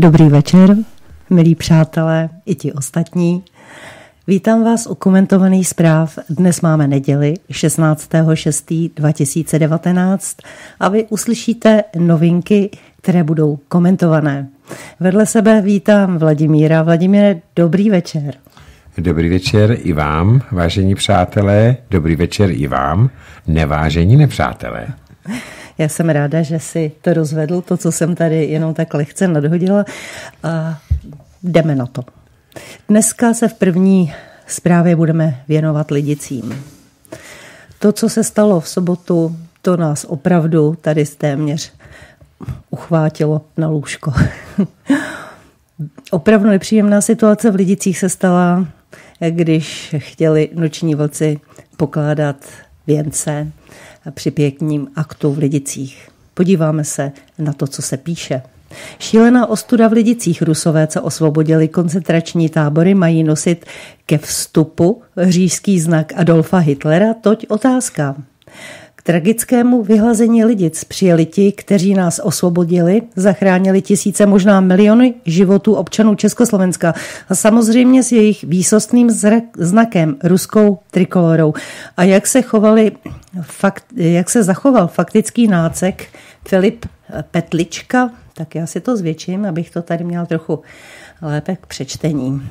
Dobrý večer, milí přátelé i ti ostatní. Vítám vás u komentovaných zpráv. Dnes máme neděli 16. 6. 2019 a vy uslyšíte novinky, které budou komentované. Vedle sebe vítám Vladimíra. Vladimíre, dobrý večer. Dobrý večer i vám, vážení přátelé. Dobrý večer i vám, nevážení nepřátelé. Já jsem ráda, že si to rozvedl, to, co jsem tady jenom tak lehce nadhodila. A jdeme na to. Dneska se v první zprávě budeme věnovat Lidicím. To, co se stalo v sobotu, to nás opravdu tady téměř uchvátilo na lůžko. Opravdu nepříjemná situace v Lidicích se stala, když chtěli noční vlci pokládat věnce při pěkním aktu v Lidicích. Podíváme se na to, co se píše. Šílená ostuda v Lidicích. Rusové, co osvobodili koncentrační tábory, mají nosit ke vstupu říšský znak Adolfa Hitlera, toť otázka. K tragickému vyhlazení Lidic přijeli ti, kteří nás osvobodili, zachránili tisíce, možná miliony životů občanů Československa a samozřejmě s jejich výsostným znakem, ruskou trikolorou. A jak se zachoval faktický nácek Filip Petlička, tak já si to zvětším, abych to tady měla trochu lépe k přečtení.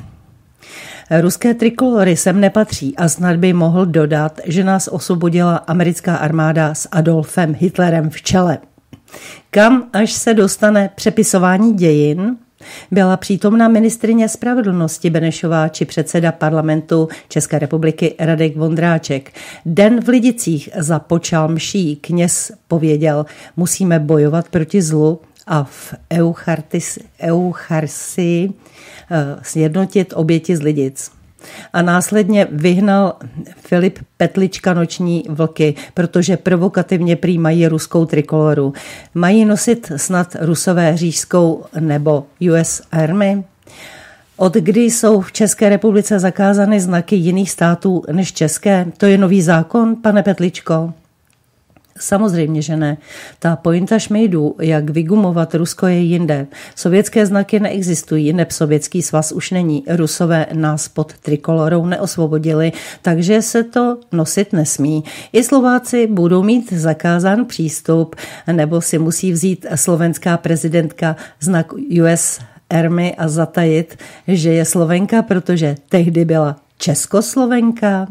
Ruské trikolory sem nepatří a snad by mohl dodat, že nás osvobodila americká armáda s Adolfem Hitlerem v čele. Kam až se dostane přepisování dějin, byla přítomna ministryně spravedlnosti Benešová či předseda parlamentu České republiky Radek Vondráček. Den v Lidicích započal mší. Kněz pověděl, musíme bojovat proti zlu a v Eucharistii sjednotit oběti z Lidic. A následně vyhnal Filip Petlička noční vlky, protože provokativně přijímají ruskou trikoloru. Mají nosit snad Rusové říšskou nebo US Army? Od kdy jsou v České republice zakázány znaky jiných států než české? To je nový zákon, pane Petličko? Samozřejmě, že ne. Ta pointa šmejdů, jak vygumovat Rusko, je jinde. Sovětské znaky neexistují, neb Sovětský svaz už není. Rusové nás pod trikolorou neosvobodili, takže se to nosit nesmí. I Slováci budou mít zakázán přístup, nebo si musí vzít slovenská prezidentka znak US Army a zatajit, že je Slovenka, protože tehdy byla Českoslovenka,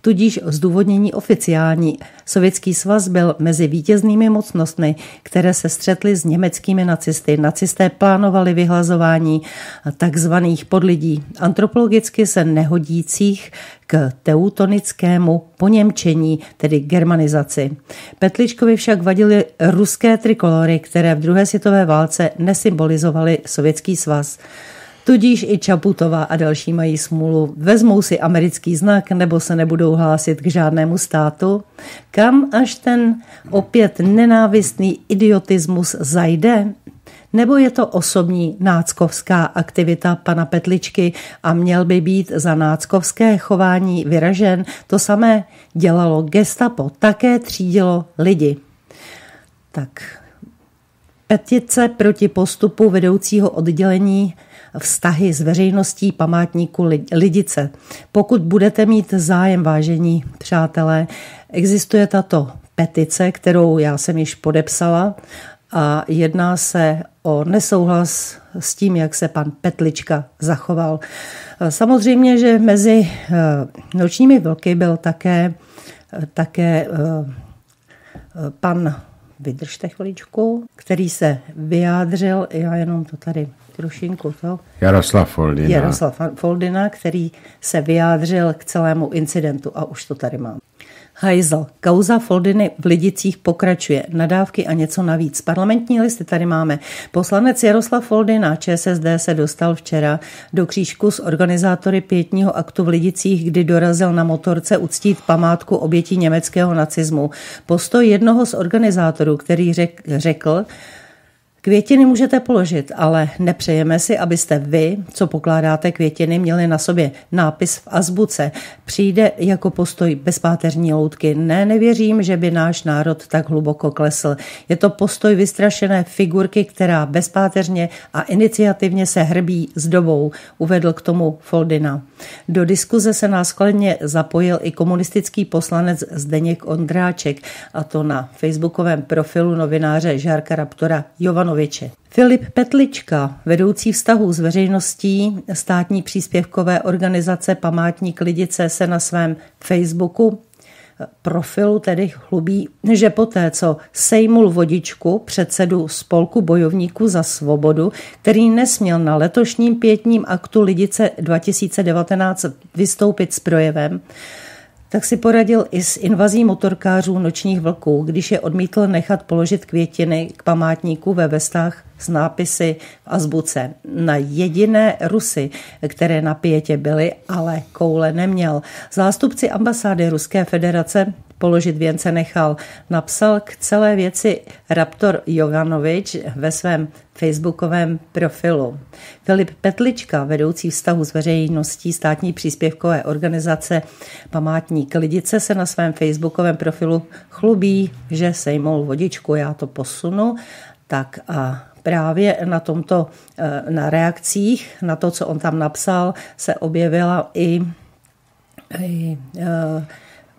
tudíž zdůvodnění oficiální. Sovětský svaz byl mezi vítěznými mocnostmi, které se střetly s německými nacisty. Nacisté plánovali vyhlazování takzvaných podlidí, antropologicky se nehodících k teutonickému poněmčení, tedy germanizaci. Petličkovi však vadily ruské trikolory, které v druhé světové válce nesymbolizovaly Sovětský svaz. Tudíž i Čaputová a další mají smůlu. Vezmou si americký znak nebo se nebudou hlásit k žádnému státu? Kam až ten opět nenávistný idiotismus zajde? Nebo je to osobní náckovská aktivita pana Petličky a měl by být za náckovské chování vyražen? To samé dělalo gestapo, také třídilo lidi. Tak, petice proti postupu vedoucího oddělení vztahy s veřejností památníku Lidice. Pokud budete mít zájem, vážení přátelé, existuje tato petice, kterou já jsem již podepsala a jedná se o nesouhlas s tím, jak se pan Petlička zachoval. Samozřejmě, že mezi nočními vlky byl také pan, vydržte chviličku, který se vyjádřil, já jenom to tady trošinku to. Jaroslav Foldyna, který se vyjádřil k celému incidentu a už to tady mám. Hajzl. Kauza Foldyny v Lidicích pokračuje. Nadávky a něco navíc. Parlamentní listy tady máme. Poslanec Jaroslav Foldyna ČSSD se dostal včera do křížku s organizátory pietního aktu v Lidicích, kdy dorazil na motorce uctít památku obětí německého nacismu. Postoj jednoho z organizátorů, který řekl, k Květiny můžete položit, ale nepřejeme si, abyste vy, co pokládáte květiny, měli na sobě nápis v azbuce. Přijde jako postoj bezpáteřní loutky. Ne, nevěřím, že by náš národ tak hluboko klesl. Je to postoj vystrašené figurky, která bezpáteřně a iniciativně se hrbí s dobou, uvedl k tomu Foldyna. Do diskuze se následně zapojil i komunistický poslanec Zdeněk Ondráček, a to na facebookovém profilu novináře Žárka Raptora Jovanoviče. Filip Petlička, vedoucí vztahu s veřejností státní příspěvkové organizace Památník Lidice, se na svém Facebooku profilu tedy chlubí, že poté, co sejmul Vodičku, předsedu spolku bojovníků za svobodu, který nesměl na letošním pietním aktu Lidice 2019 vystoupit s projevem, tak si poradil i s invazí motorkářů Nočních vlků, když je odmítl nechat položit květiny k památníku ve vestách s nápisy v azbuce. Na jediné Rusy, které na pietě byly, ale koule neměl. Zástupci ambasády Ruské federace položit věnce nechal. Napsal k celé věci Raptor Jovanovič ve svém facebookovém profilu. Filip Petlička, vedoucí vztahu s veřejností státní příspěvkové organizace Památník Lidice, se na svém facebookovém profilu chlubí, že sejmul Vodičku. Já to posunu. Tak a právě na tomto, na reakcích, na to, co on tam napsal, se objevila i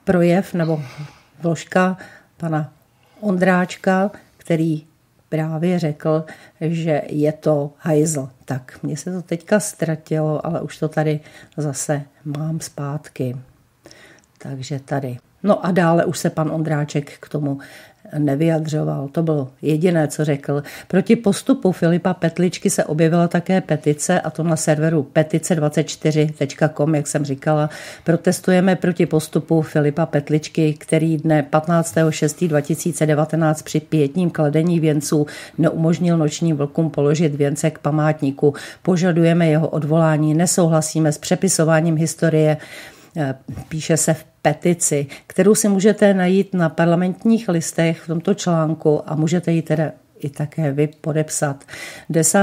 projev nebo vložka pana Ondráčka, který právě řekl, že je to hajzl. Tak, mně se to teďka ztratilo, ale už to tady zase mám zpátky. Takže tady. No a dále už se pan Ondráček k tomu nevyjadřoval. To bylo jediné, co řekl. Proti postupu Filipa Petličky se objevila také petice, a to na serveru petice24.com, jak jsem říkala. Protestujeme proti postupu Filipa Petličky, který dne 15.6.2019 při pietním kladení věnců neumožnil Nočním vlkům položit věnce k památníku. Požadujeme jeho odvolání, nesouhlasíme s přepisováním historie, píše se v petici, kterou si můžete najít na Parlamentních listech v tomto článku a můžete ji teda i také vy podepsat. 10.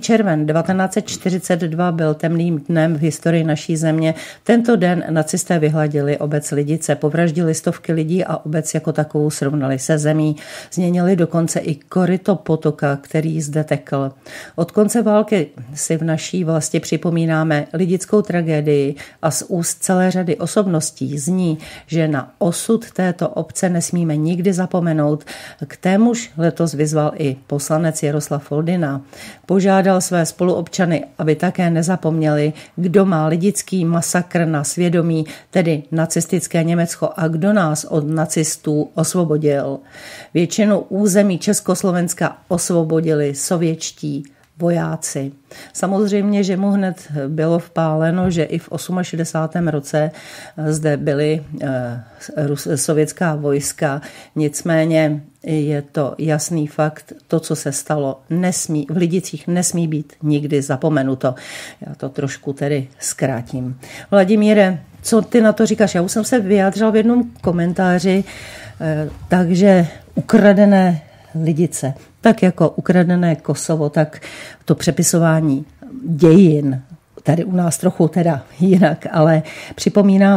červen 1942 byl temným dnem v historii naší země. Tento den nacisté vyhladili obec Lidice, povraždili stovky lidí a obec jako takovou srovnali se zemí. Změnili dokonce i koryto potoka, který zde tekl. Od konce války si v naší vlasti připomínáme lidickou tragédii a z úst celé řady osobností zní, že na osud této obce nesmíme nikdy zapomenout. K témuž letos vyzval i poslanec Jaroslav Foldyna. Požádal své spoluobčany, aby také nezapomněli, kdo má lidický masakr na svědomí, tedy nacistické Německo, a kdo nás od nacistů osvobodil. Většinu území Československa osvobodili sovětští vojáci. Samozřejmě, že mu hned bylo vpáleno, že i v 68. roce zde byly sovětská vojska. Nicméně je to jasný fakt, to, co se stalo, v Lidicích nesmí být nikdy zapomenuto. Já to trošku tedy zkrátím. Vladimíre, co ty na to říkáš? Já už jsem se vyjádřil v jednom komentáři, takže ukradené Lidice, tak jako ukradené Kosovo, tak to přepisování dějin, tady u nás trochu teda jinak, ale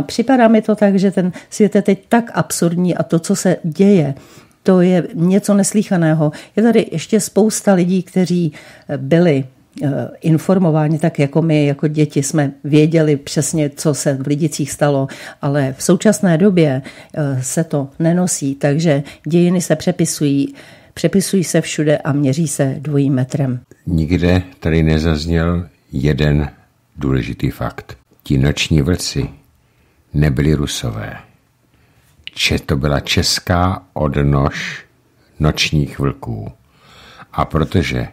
připadá mi to tak, že ten svět je teď tak absurdní a to, co se děje, to je něco neslíchaného. Je tady ještě spousta lidí, kteří byli informováni, tak jako my, jako děti, jsme věděli přesně, co se v Lidicích stalo, ale v současné době se to nenosí, takže dějiny se přepisují se všude a měří se dvojím metrem. Nikde tady nezazněl jeden důležitý fakt. Ti Noční vlci nebyli Rusové. To byla česká odnož Nočních vlků. A protože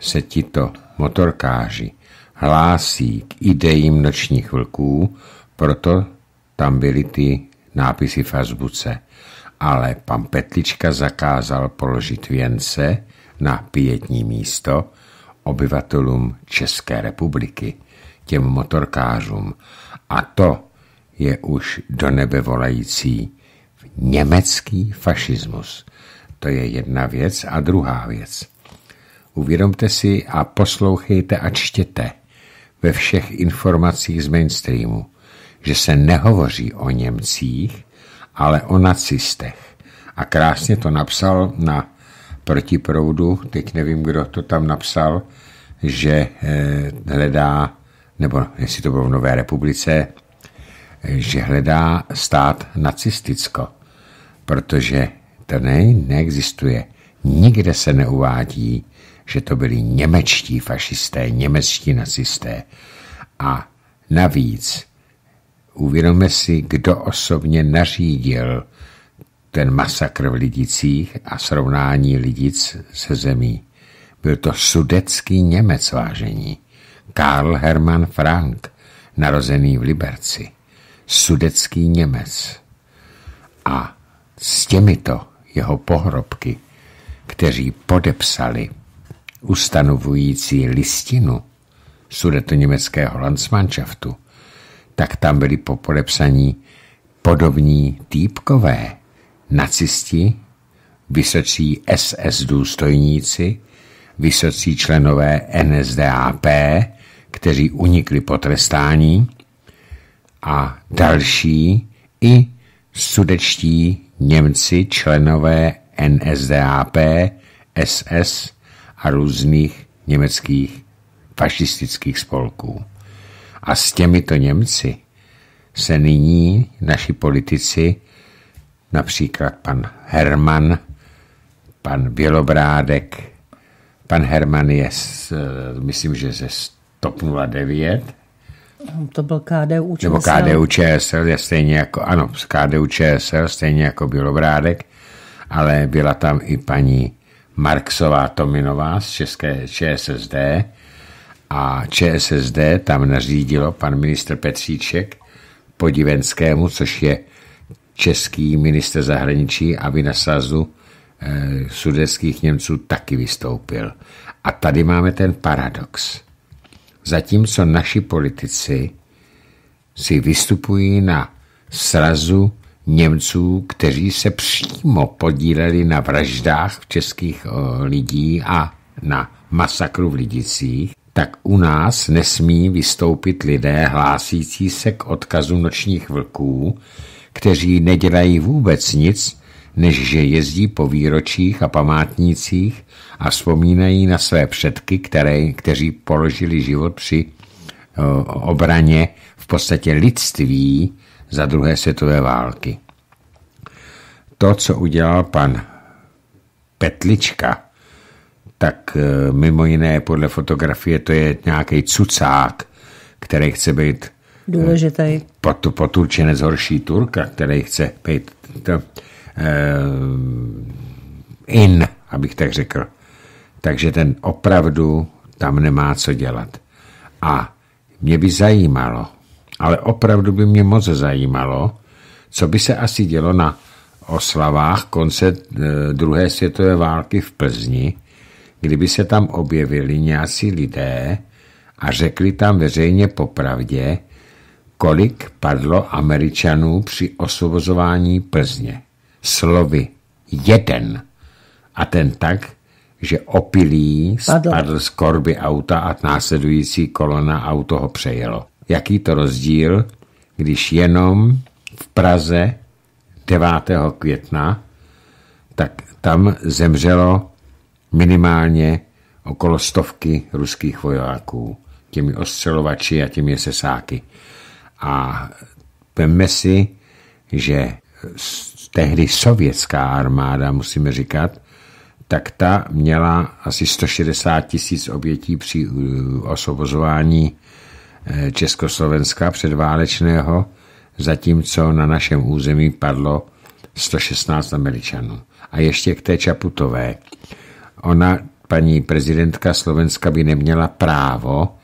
se tito motorkáři hlásí k idejím Nočních vlků, proto tam byly ty nápisy v azbuce. Ale pan Petlička zakázal položit věnce na pietní místo obyvatelům České republiky, těm motorkářům. A to je už do nebe volající německý fašismus. To je jedna věc. A druhá věc. Uvědomte si a poslouchejte a čtěte ve všech informacích z mainstreamu, že se nehovoří o Němcích, ale o nacistech. A krásně to napsal na Protiproudu, teď nevím, kdo to tam napsal, že hledá, nebo jestli to bylo v Nové republice, že hledá stát nacisticko, protože to neexistuje. Nikde se neuvádí, že to byli němečtí fašisté, němečtí nacisté. A navíc uvědomme si, kdo osobně nařídil ten masakr v Lidicích a srovnání Lidic se zemí. Byl to sudetský Němec, vážení. Karl Hermann Frank, narozený v Liberci. Sudetský Němec. A s těmito jeho pohrobky, kteří podepsali ustanovující listinu sudetoněmeckého landsmanšaftu, tak tam byli podepsaní podobní týpkové, nacisti, vysocí SS důstojníci, vysocí členové NSDAP, kteří unikli potrestání, a další i sudečtí Němci, členové NSDAP, SS a různých německých fašistických spolků. A s těmito Němci se nyní naši politici, například pan Herman, pan Bělobrádek, pan Herman je, myslím, že ze TOP 09. To byl KDU ČSL. Nebo KDU ČSL, je stejně jako, ano, KDU ČSL, stejně jako Bělobrádek, ale byla tam i paní Marksová Tominová z české ČSSD a ČSSD tam nařídilo pan ministr Petříček Podivenskému, což je český minister zahraničí, aby na srazu sudetských Němců taky vystoupil. A tady máme ten paradox. Zatímco naši politici si vystupují na srazu Němců, kteří se přímo podíleli na vraždách českých lidí a na masakru v Lidicích, tak u nás nesmí vystoupit lidé hlásící se k odkazu nočních vlků, kteří nedělají vůbec nic, než že jezdí po výročích a památnících a vzpomínají na své předky, kteří položili život při obraně v podstatě lidství za druhé světové války. To, co udělal pan Petlička, tak mimo jiné podle fotografie to je nějaký cucák, který chce být důležitý. Poturčenec horší Turka, který chce být in, abych tak řekl. Takže ten opravdu tam nemá co dělat. A mě by zajímalo, ale opravdu by mě moc zajímalo, co by se asi dělo na oslavách konce druhé světové války v Plzni, kdyby se tam objevili nějací lidé a řekli tam veřejně popravdě, kolik padlo Američanů při osvobozování Plzně. Slovy jeden. A ten tak, že opilý spadl z korby auta a následující kolona auto ho přejelo. Jaký to rozdíl, když jenom v Praze 9. května, tak tam zemřelo minimálně okolo 100 ruských vojáků, těmi ostřelovači a těmi sesáky. A vemme si, že tehdy sovětská armáda, musíme říkat, tak ta měla asi 160 000 obětí při osvobozování Československa předválečného, zatímco na našem území padlo 116 Američanů. A ještě k té Čaputové. Ona, paní prezidentka Slovenska, by neměla právo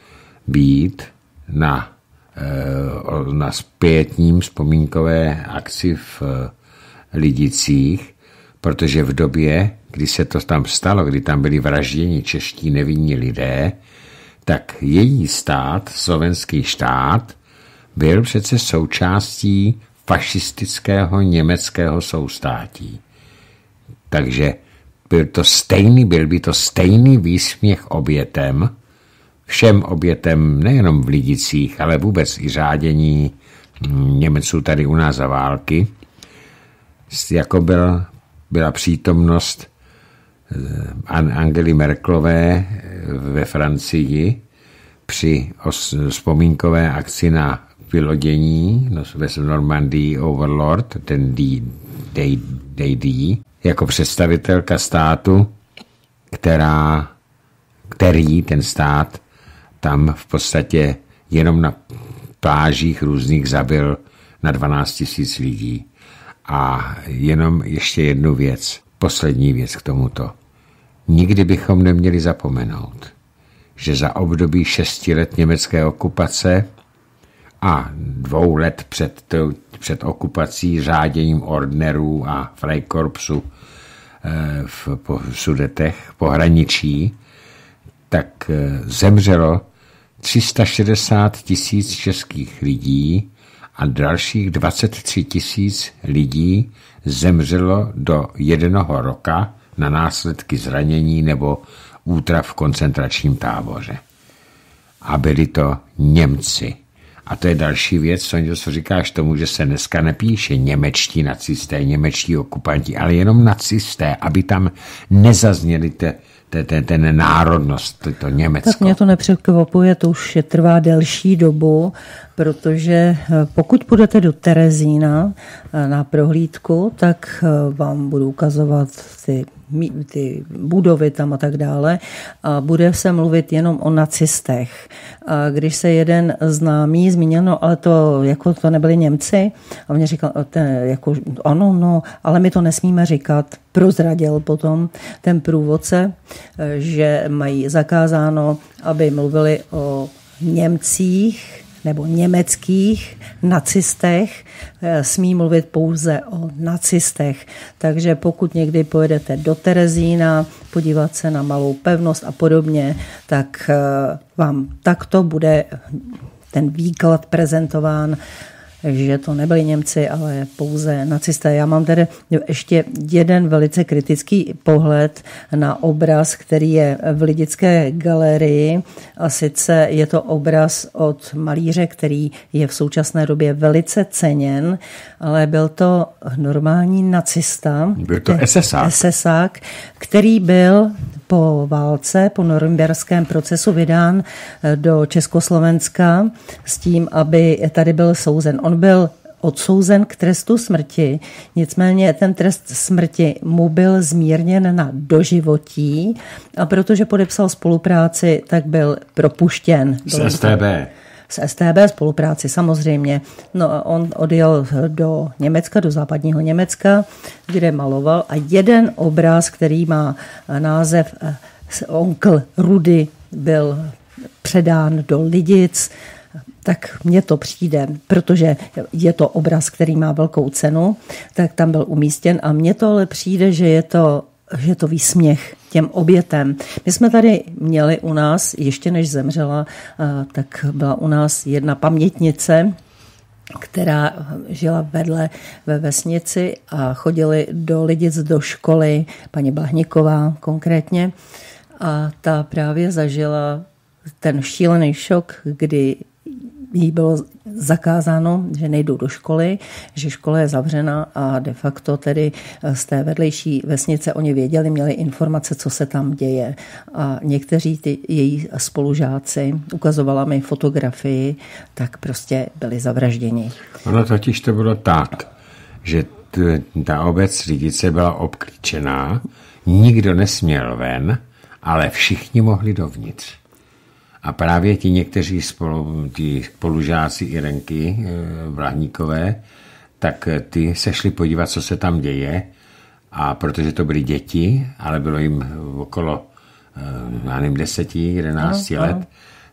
být na zpětním vzpomínkové akci v Lidicích, protože v době, kdy se to tam stalo, kdy tam byli vražděni čeští nevinní lidé, tak její stát, slovenský stát, byl přece součástí fašistického německého soustátí. Takže Byl by to stejný výsměch obětem, všem obětem nejenom v Lidicích, ale vůbec i řádění Němců tady u nás za války, jako byla přítomnost Angely Merkelové ve Francii při vzpomínkové akci na vylodění v Normandii Overlord, ten D.D., jako představitelka státu, který ten stát tam v podstatě jenom na plážích různých zabil na 12 000 lidí. A jenom ještě jednu věc, poslední věc k tomuto. Nikdy bychom neměli zapomenout, že za období 6 let německé okupace a 2 let před okupací řáděním ordnerů a Freikorpsu v Sudetech, pohraničí, tak zemřelo 360 000 českých lidí a dalších 23 000 lidí zemřelo do 1 roku na následky zranění nebo útrav v koncentračním táboře. A byli to Němci. A to je další věc, co říkáš tomu, že se dneska nepíše němečtí nacisté, němečtí okupanti, ale jenom nacisté, aby tam nezazněly ten národnost, to Německo. Tak mě to nepřekvapuje, to už trvá delší dobu, protože pokud půjdete do Terezína na prohlídku, tak vám budu ukazovat ty budovy tam a tak dále a bude se mluvit jenom o nacistech. A když se jeden známý zmínil, no ale to nebyli Němci, a mě říkal, ale my to nesmíme říkat. Prozradil potom ten průvodce, že mají zakázáno, aby mluvili o Němcích nebo německých nacistech, smí mluvit pouze o nacistech. Takže pokud někdy pojedete do Terezína, podívat se na malou pevnost a podobně, tak vám takto bude ten výklad prezentován, že to nebyli Němci, ale pouze nacisté. Já mám tedy ještě jeden velice kritický pohled na obraz, který je v Lidické galerii, a sice je to obraz od malíře, který je v současné době velice ceněn, ale byl to normální nacista. Byl to SSák, který byl po válce, po norimberském procesu vydán do Československa s tím, aby tady byl souzen. On byl odsouzen k trestu smrti, nicméně ten trest smrti mu byl zmírněn na doživotí a protože podepsal spolupráci, tak byl propuštěn. Z StB. Z StB spolupráci samozřejmě. No, on odjel do Německa, do západního Německa, kde maloval a jeden obraz, který má název Onkel Rudy, byl předán do Lidic. Tak mně to přijde, protože je to obraz, který má velkou cenu, tak tam byl umístěn a mně to ale přijde, že je to výsměch těm obětem. My jsme tady měli u nás, ještě než zemřela, tak byla u nás jedna pamětnice, která žila vedle ve vesnici a chodili do Lidic do školy, paní Blahníková konkrétně, a ta právě zažila ten šílený šok, kdy jí bylo zakázáno, že nejdou do školy, že škola je zavřena a de facto tedy z té vedlejší vesnice oni věděli, měli informace, co se tam děje. A někteří ty její spolužáci, ukazovala mi fotografii, tak prostě byli zavražděni. Ono totiž to bylo tak, že ta obec Lidice byla obklíčená, nikdo nesměl ven, ale všichni mohli dovnitř. A právě ti někteří spolužáci Irenky Blahníkové, tak ty se šli podívat, co se tam děje, a protože to byly děti, ale bylo jim okolo 10-11 let,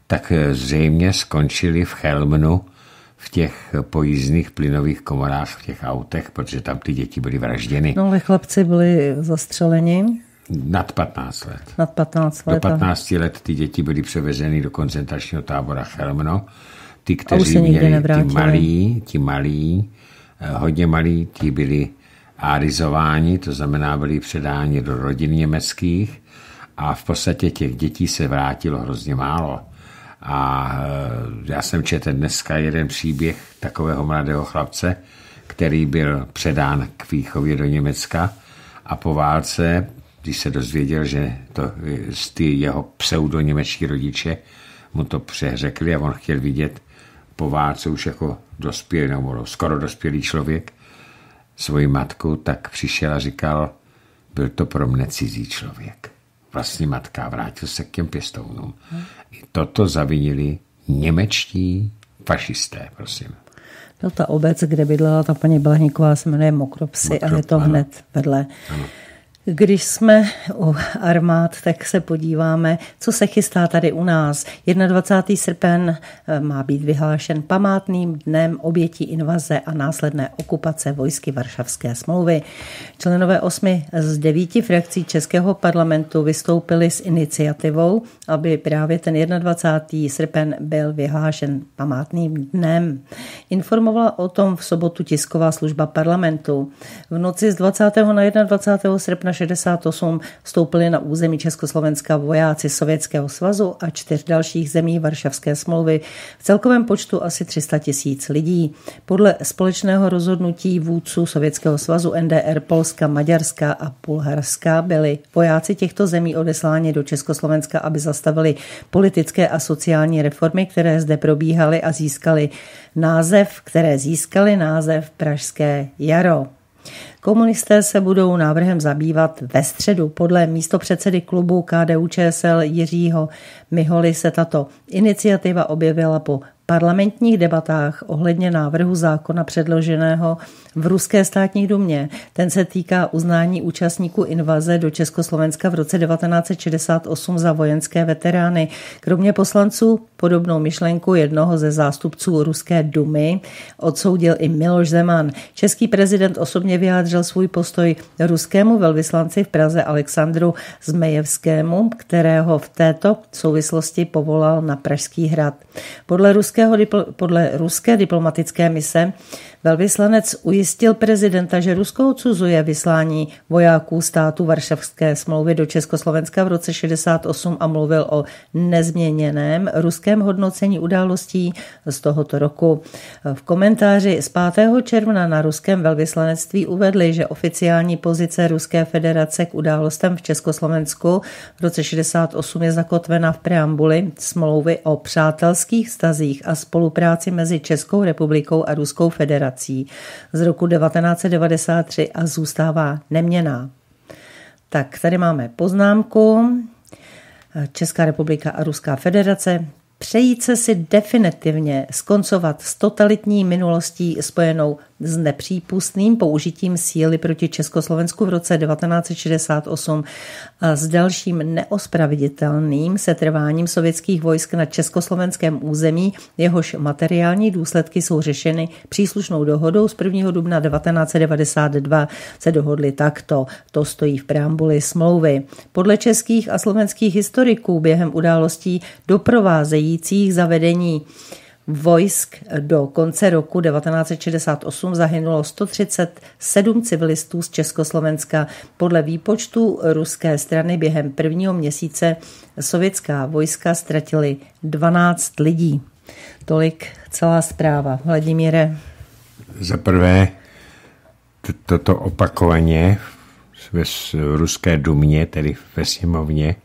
tak zřejmě skončili v Chelmnu v těch pojízdných plynových komorách, v těch autech, protože tam ty děti byly vražděny. No, ale chlapci byli zastřeleni. Nad 15 let. Nad 15 let. Do 15 let ty děti byly převezeny do koncentračního tábora Chelmno. Ty, kteří měli, ti malí, hodně malí, ti byli arizováni, to znamená byli předáni do rodin německých a v podstatě těch dětí se vrátilo hrozně málo. A já jsem četl dneska jeden příběh takového mladého chlapce, který byl předán k výchově do Německa a po válce, když se dozvěděl, že to, ty jeho pseudoněmečtí rodiče mu to přeřekli a on chtěl vidět po válce už jako dospělý, nebo skoro dospělý člověk svoji matku, tak přišel a říkal, byl to pro mne cizí člověk. Vlastní matka, vrátil se k těm pěstounům. I toto zavinili němečtí fašisté, prosím. No, ta obec, kde bydlela ta paní Blahníková, se jmenuje Mokropsy a je to ano. Hned vedle. Ano. Když jsme u armád, tak se podíváme, co se chystá tady u nás. 21. srpen má být vyhlášen památným dnem obětí invaze a následné okupace vojsky Varšavské smlouvy. Členové 8 z 9 frakcí Českého parlamentu vystoupili s iniciativou, aby právě ten 21. srpen byl vyhlášen památným dnem. Informovala o tom v sobotu tisková služba parlamentu. V noci z 20. na 21. srpna 68 vstoupili na území Československa vojáci Sovětského svazu a 4 dalších zemí Varšavské smlouvy v celkovém počtu asi 300 000 lidí. Podle společného rozhodnutí vůdců Sovětského svazu, NDR, Polska, Maďarska a Bulharska byli vojáci těchto zemí odesláni do Československa, aby zastavili politické a sociální reformy, které zde probíhaly a které získaly název Pražské jaro. Komunisté se budou návrhem zabývat ve středu. Podle místopředsedy klubu KDU-ČSL Jiřího Miholy se tato iniciativa objevila po parlamentních debatách ohledně návrhu zákona předloženého v ruské státní dumě. Ten se týká uznání účastníků invaze do Československa v roce 1968 za vojenské veterány. Kromě poslanců podobnou myšlenku jednoho ze zástupců ruské dumy odsoudil i Miloš Zeman. Český prezident osobně vyjádřil svůj postoj ruskému velvyslanci v Praze Alexandru Zmejewskému, kterého v této souvislosti povolal na Pražský hrad. Podle ruské diplomatické mise velvyslanec ujistil prezidenta, že Rusko odsuzuje vyslání vojáků státu Varšavské smlouvy do Československa v roce 68 a mluvil o nezměněném ruském hodnocení událostí z tohoto roku. V komentáři z 5. června na ruském velvyslanectví uvedli, že oficiální pozice Ruské federace k událostem v Československu v roce 68 je zakotvena v preambuli smlouvy o přátelských vztazích a spolupráci mezi Českou republikou a Ruskou federací z roku 1993 a zůstává neměnná. Tak tady máme poznámku. Česká republika a Ruská federace. Přejít se si definitivně skoncovat s totalitní minulostí spojenou s nepřípustným použitím síly proti Československu v roce 1968 a s dalším neospraveditelným setrváním sovětských vojsk na československém území, jehož materiální důsledky jsou řešeny příslušnou dohodou z 1. dubna 1992 se dohodli takto. To stojí v preambuli smlouvy. Podle českých a slovenských historiků během událostí doprovázejících zavedení vojsk do konce roku 1968 zahynulo 137 civilistů z Československa. Podle výpočtu ruské strany během prvního měsíce sovětská vojska ztratili 12 lidí. Tolik celá zpráva. Vladimíre. Za prvé, toto opakovaně ve ruské dumě, tedy ve sněmovně,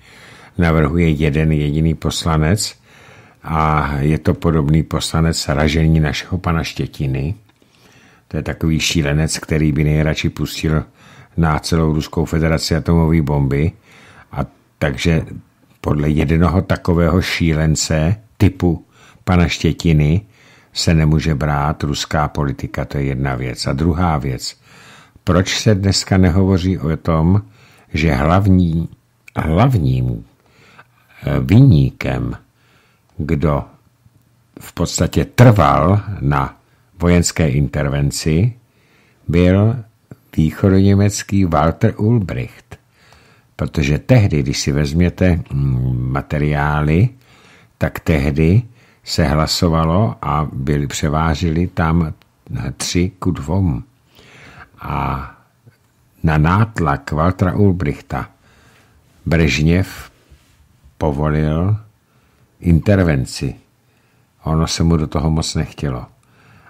navrhuje jeden jediný poslanec, a je to podobný poslanec ražení našeho pana Štětiny. To je takový šílenec, který by nejradši pustil na celou Ruskou federaci atomové bomby. A takže podle jednoho takového šílence typu pana Štětiny se nemůže brát ruská politika, to je jedna věc. A druhá věc, proč se dneska nehovoří o tom, že hlavním viníkem, kdo v podstatě trval na vojenské intervenci, byl východoněmecký Walter Ulbricht. Protože tehdy, když si vezměte materiály, tak tehdy se hlasovalo a převážili tam 3-2. A na nátlak Waltera Ulbrichta Brežněv povolil intervenci. Ono se mu do toho moc nechtělo.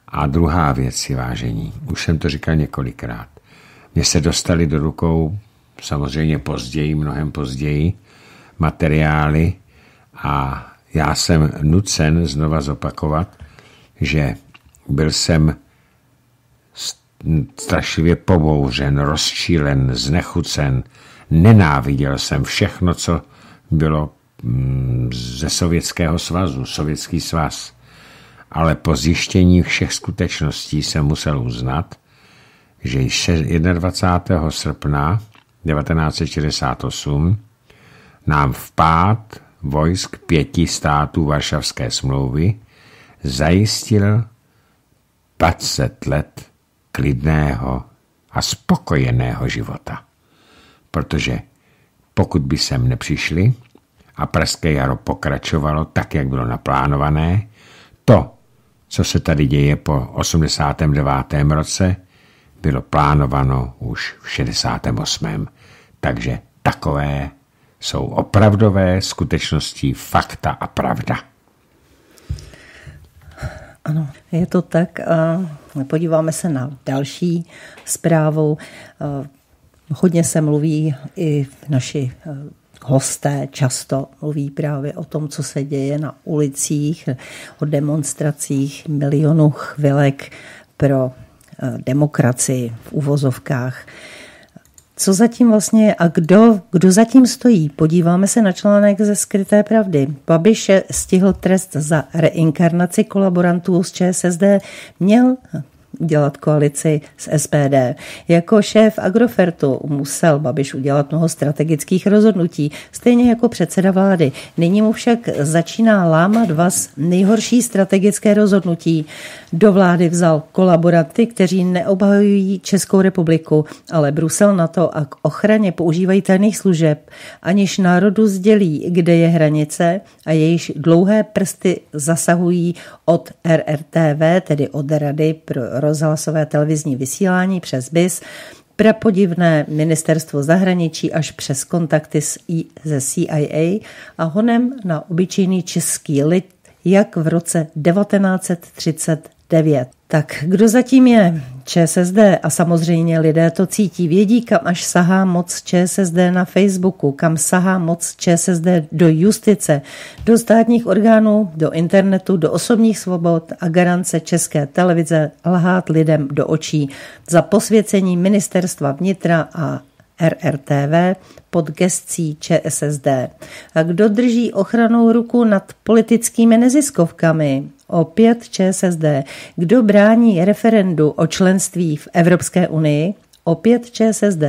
A druhá věc je, vážení, už jsem to říkal několikrát. Mně se dostali do rukou, samozřejmě později, mnohem později, materiály a já jsem nucen znova zopakovat, že byl jsem strašlivě pobouřen, rozčílen, znechucen, nenáviděl jsem všechno, co bylo ze Sovětského svazu, Sovětský svaz. Ale po zjištění všech skutečností jsem musel uznat, že 21. srpna 1968 nám vpád vojsk 5 států Varšavské smlouvy zajistil 20 let klidného a spokojeného života. Protože pokud by sem nepřišli a Pražské jaro pokračovalo tak, jak bylo naplánované, to, co se tady děje po 89. roce, bylo plánováno už v 68. Takže takové jsou opravdové skutečnosti, fakta a pravda. Ano, je to tak. Podíváme se na další zprávu. Hodně se mluví i naši hosté často mluví právě o tom, co se děje na ulicích, o demonstracích, milionů chvilek pro demokracii v uvozovkách. Co zatím vlastně je a kdo zatím stojí? Podíváme se na článek ze Skryté pravdy. Babiš stihl trest za reinkarnaci kolaborantů z ČSSD, měl udělat koalici s SPD. Jako šéf Agrofertu musel Babiš udělat mnoho strategických rozhodnutí, stejně jako předseda vlády. Nyní mu však začíná lámat vaz nejhorší strategické rozhodnutí. Do vlády vzal kolaboranty, kteří neobhajují Českou republiku, ale Brusel na to a k ochraně používají tajných služeb, aniž národu sdělí, kde je hranice a jejíž dlouhé prsty zasahují od RRTV, tedy od Rady pro rozhlasové televizní vysílání přes BIS, prapodivné ministerstvo zahraničí až přes kontakty ze CIA a honem na obyčejný český lid, jak v roce 1939. Tak kdo zatím je? ČSSD a samozřejmě lidé to cítí, vědí, kam až sahá moc ČSSD na Facebooku, kam sahá moc ČSSD do justice, do státních orgánů, do internetu, do osobních svobod a garance České televize lhát lidem do očí za posvěcení ministerstva vnitra a RRTV pod gescí ČSSD. A kdo drží ochranou ruku nad politickými neziskovkami? Opět ČSSD. Kdo brání referendu o členství v Evropské unii? Opět ČSSD.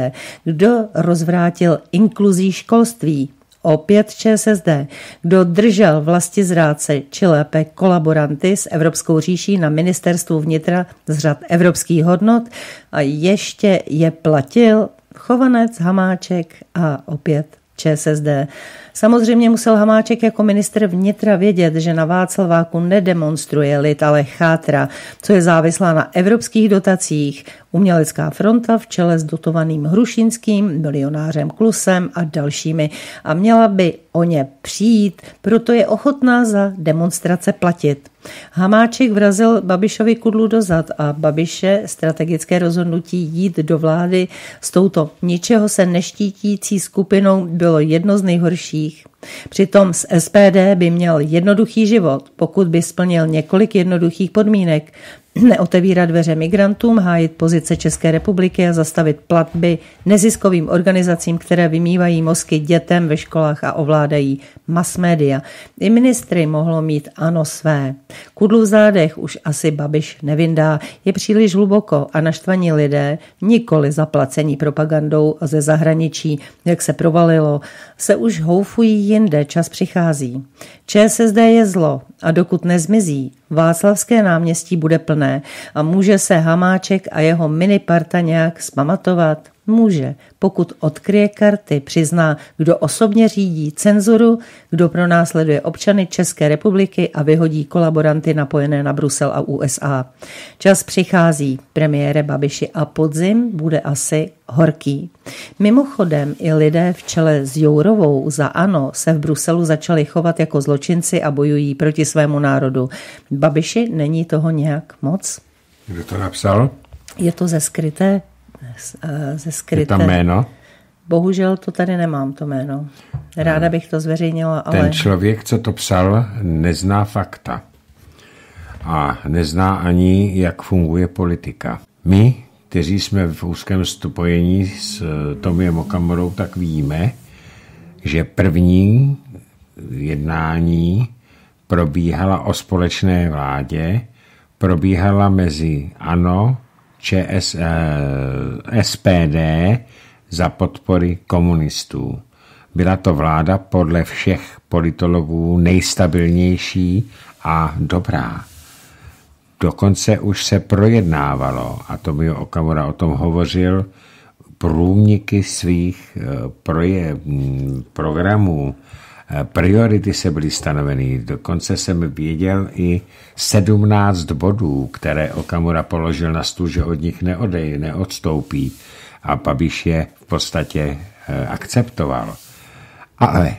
Kdo rozvrátil inkluzí školství? Opět ČSSD. Kdo držel vlastizrádce či lépe kolaboranty s Evropskou říší na ministerstvu vnitra z řad evropských hodnot a ještě je platil? Chovanec, Hamáček a opět ČSSD. Samozřejmě musel Hamáček jako ministr vnitra vědět, že na Václaváku nedemonstruje lid, ale chátra, co je závislá na evropských dotacích. Umělecká fronta v čele s dotovaným Hrušínským, milionářem Klusem a dalšími a měla by o ně přijít, proto je ochotná za demonstrace platit. Hamáček vrazil Babišovi kudlu do zad a Babiše strategické rozhodnutí jít do vlády s touto ničeho se neštítící skupinou bylo jedno z nejhorších. Přitom z SPD by měl jednoduchý život, pokud by splnil několik jednoduchých podmínek. Neotevírat dveře migrantům, hájit pozice České republiky a zastavit platby neziskovým organizacím, které vymývají mozky dětem ve školách a ovládají mass media. I ministry mohlo mít ano své. Kudlu v zádech už asi Babiš nevindá. Je příliš hluboko a naštvaní lidé, nikoli zaplacení propagandou a ze zahraničí, jak se provalilo, se už houfují jinde, čas přichází. ČSSD je zlo a dokud nezmizí, Václavské náměstí bude plné a může se Hamáček a jeho miniparta nějak zpamatovat? může, pokud odkryje karty, přizná, kdo osobně řídí cenzuru, kdo pronásleduje občany České republiky a vyhodí kolaboranty napojené na Brusel a USA. Čas přichází, premiére Babiši, a podzim bude asi horký. Mimochodem i lidé v čele s Jourovou za ANO se v Bruselu začali chovat jako zločinci a bojují proti svému národu. Babiši, není toho nějak moc? Kdo to napsal? Je to ze skryté. Je tam jméno? Bohužel to tady nemám, to jméno. Ráda bych to zveřejnila, ale... Ten člověk, co to psal, nezná fakta. A nezná ani, jak funguje politika. My, kteří jsme v úzkém spojení s Tomem Mokamorou, tak víme, že první jednání probíhala o společné vládě, probíhala mezi ANO, SPD za podpory komunistů. Byla to vláda podle všech politologů nejstabilnější a dobrá. Dokonce už se projednávalo, a Tomio Okamura o tom hovořil, průniky svých programů, priority se byly stanoveny, dokonce jsem věděl i 17 bodů, které Okamura položil na stůl, že od nich neodstoupí, a Babiš je v podstatě akceptoval. Ale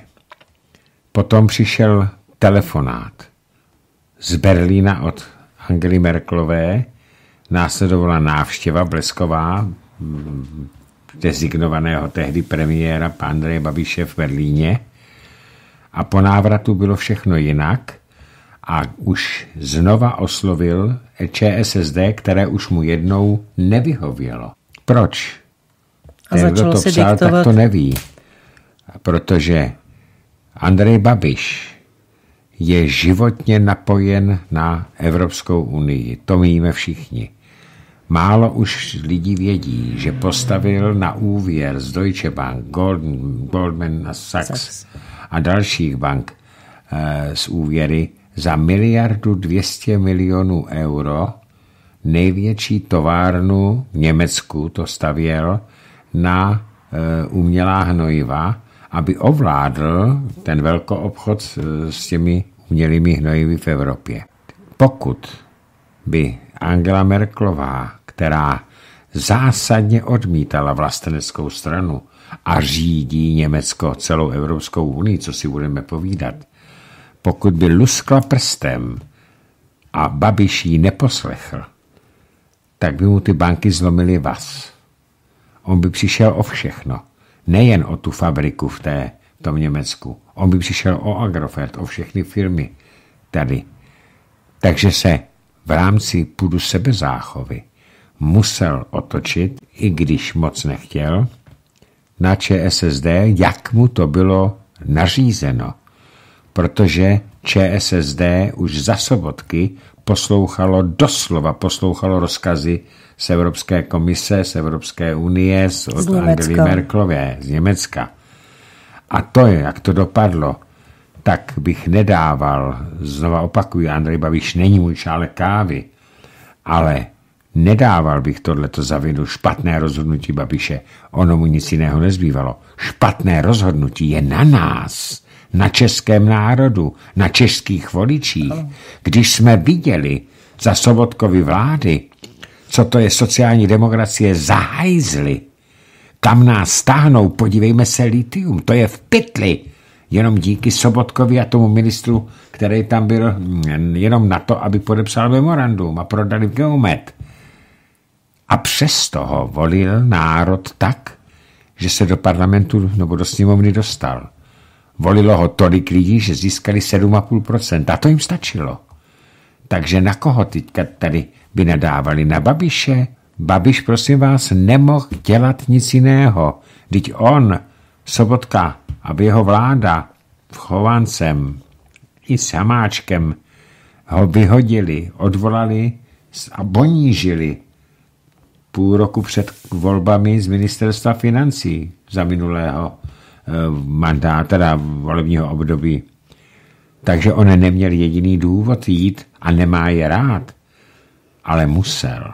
potom přišel telefonát z Berlína od Angely Merkelové, následovala návštěva blesková designovaného tehdy premiéra Andreje Babiše v Berlíně, a po návratu bylo všechno jinak a už znova oslovil ČSSD, které už mu jednou nevyhovělo. Proč? A ten, kdo to psal, tak to neví. Protože Andrej Babiš je životně napojen na Evropskou unii. To víme všichni. Málo už lidí vědí, že postavil na úvěr z Deutsche Bank, Goldman a Sachs a dalších bank z úvěry za 1 200 000 000 euro největší továrnu v Německu, to stavěl na umělá hnojiva, aby ovládl ten velkoobchod s těmi umělými hnojivy v Evropě. Pokud by Angela Merkelová, která zásadně odmítala vlasteneckou stranu a řídí Německo celou Evropskou unii, co si budeme povídat, pokud by luskla prstem a Babiš ji neposlechl, tak by mu ty banky zlomily vaz. On by přišel o všechno. Nejen o tu fabriku v tom Německu. On by přišel o Agrofert, o všechny firmy tady. Takže se v rámci půdu sebezáchovy musel otočit, i když moc nechtěl, na ČSSD, jak mu to bylo nařízeno. Protože ČSSD už za Sobotky doslova poslouchalo rozkazy z Evropské komise, z Evropské unie, od Angely Merkelové, z Německa. A to, jak to dopadlo, tak bych nedával, znova opakuju, Andrej Babiš není můj šálek kávy, ale nedával bych tohleto za vinu špatné rozhodnutí Babiše. Ono mu nic jiného nezbývalo. Špatné rozhodnutí je na nás, na českém národu, na českých voličích. Když jsme viděli za Sobotkovy vlády, co to je sociální demokracie za hajzly, kam nás stáhnou, podívejme se, litium, to je v pytli. Jenom díky Sobotkovi a tomu ministru, který tam byl jenom na to, aby podepsal memorandum a prodali Geomet. A přesto ho volil národ tak, že se do parlamentu nebo do sněmovny dostal. Volilo ho tolik lidí, že získali 7,5%. A to jim stačilo. Takže na koho teďka tady by nadávali? Na Babiše? Babiš, prosím vás, nemohl dělat nic jiného. Vždyť on, Sobotka, aby jeho vláda v Chovancem i s Hamáčkem ho vyhodili, odvolali a ponížili půl roku před volbami z ministerstva financí za minulého mandátu, teda volebního období. Takže on neměl jediný důvod jít a nemá je rád, ale musel.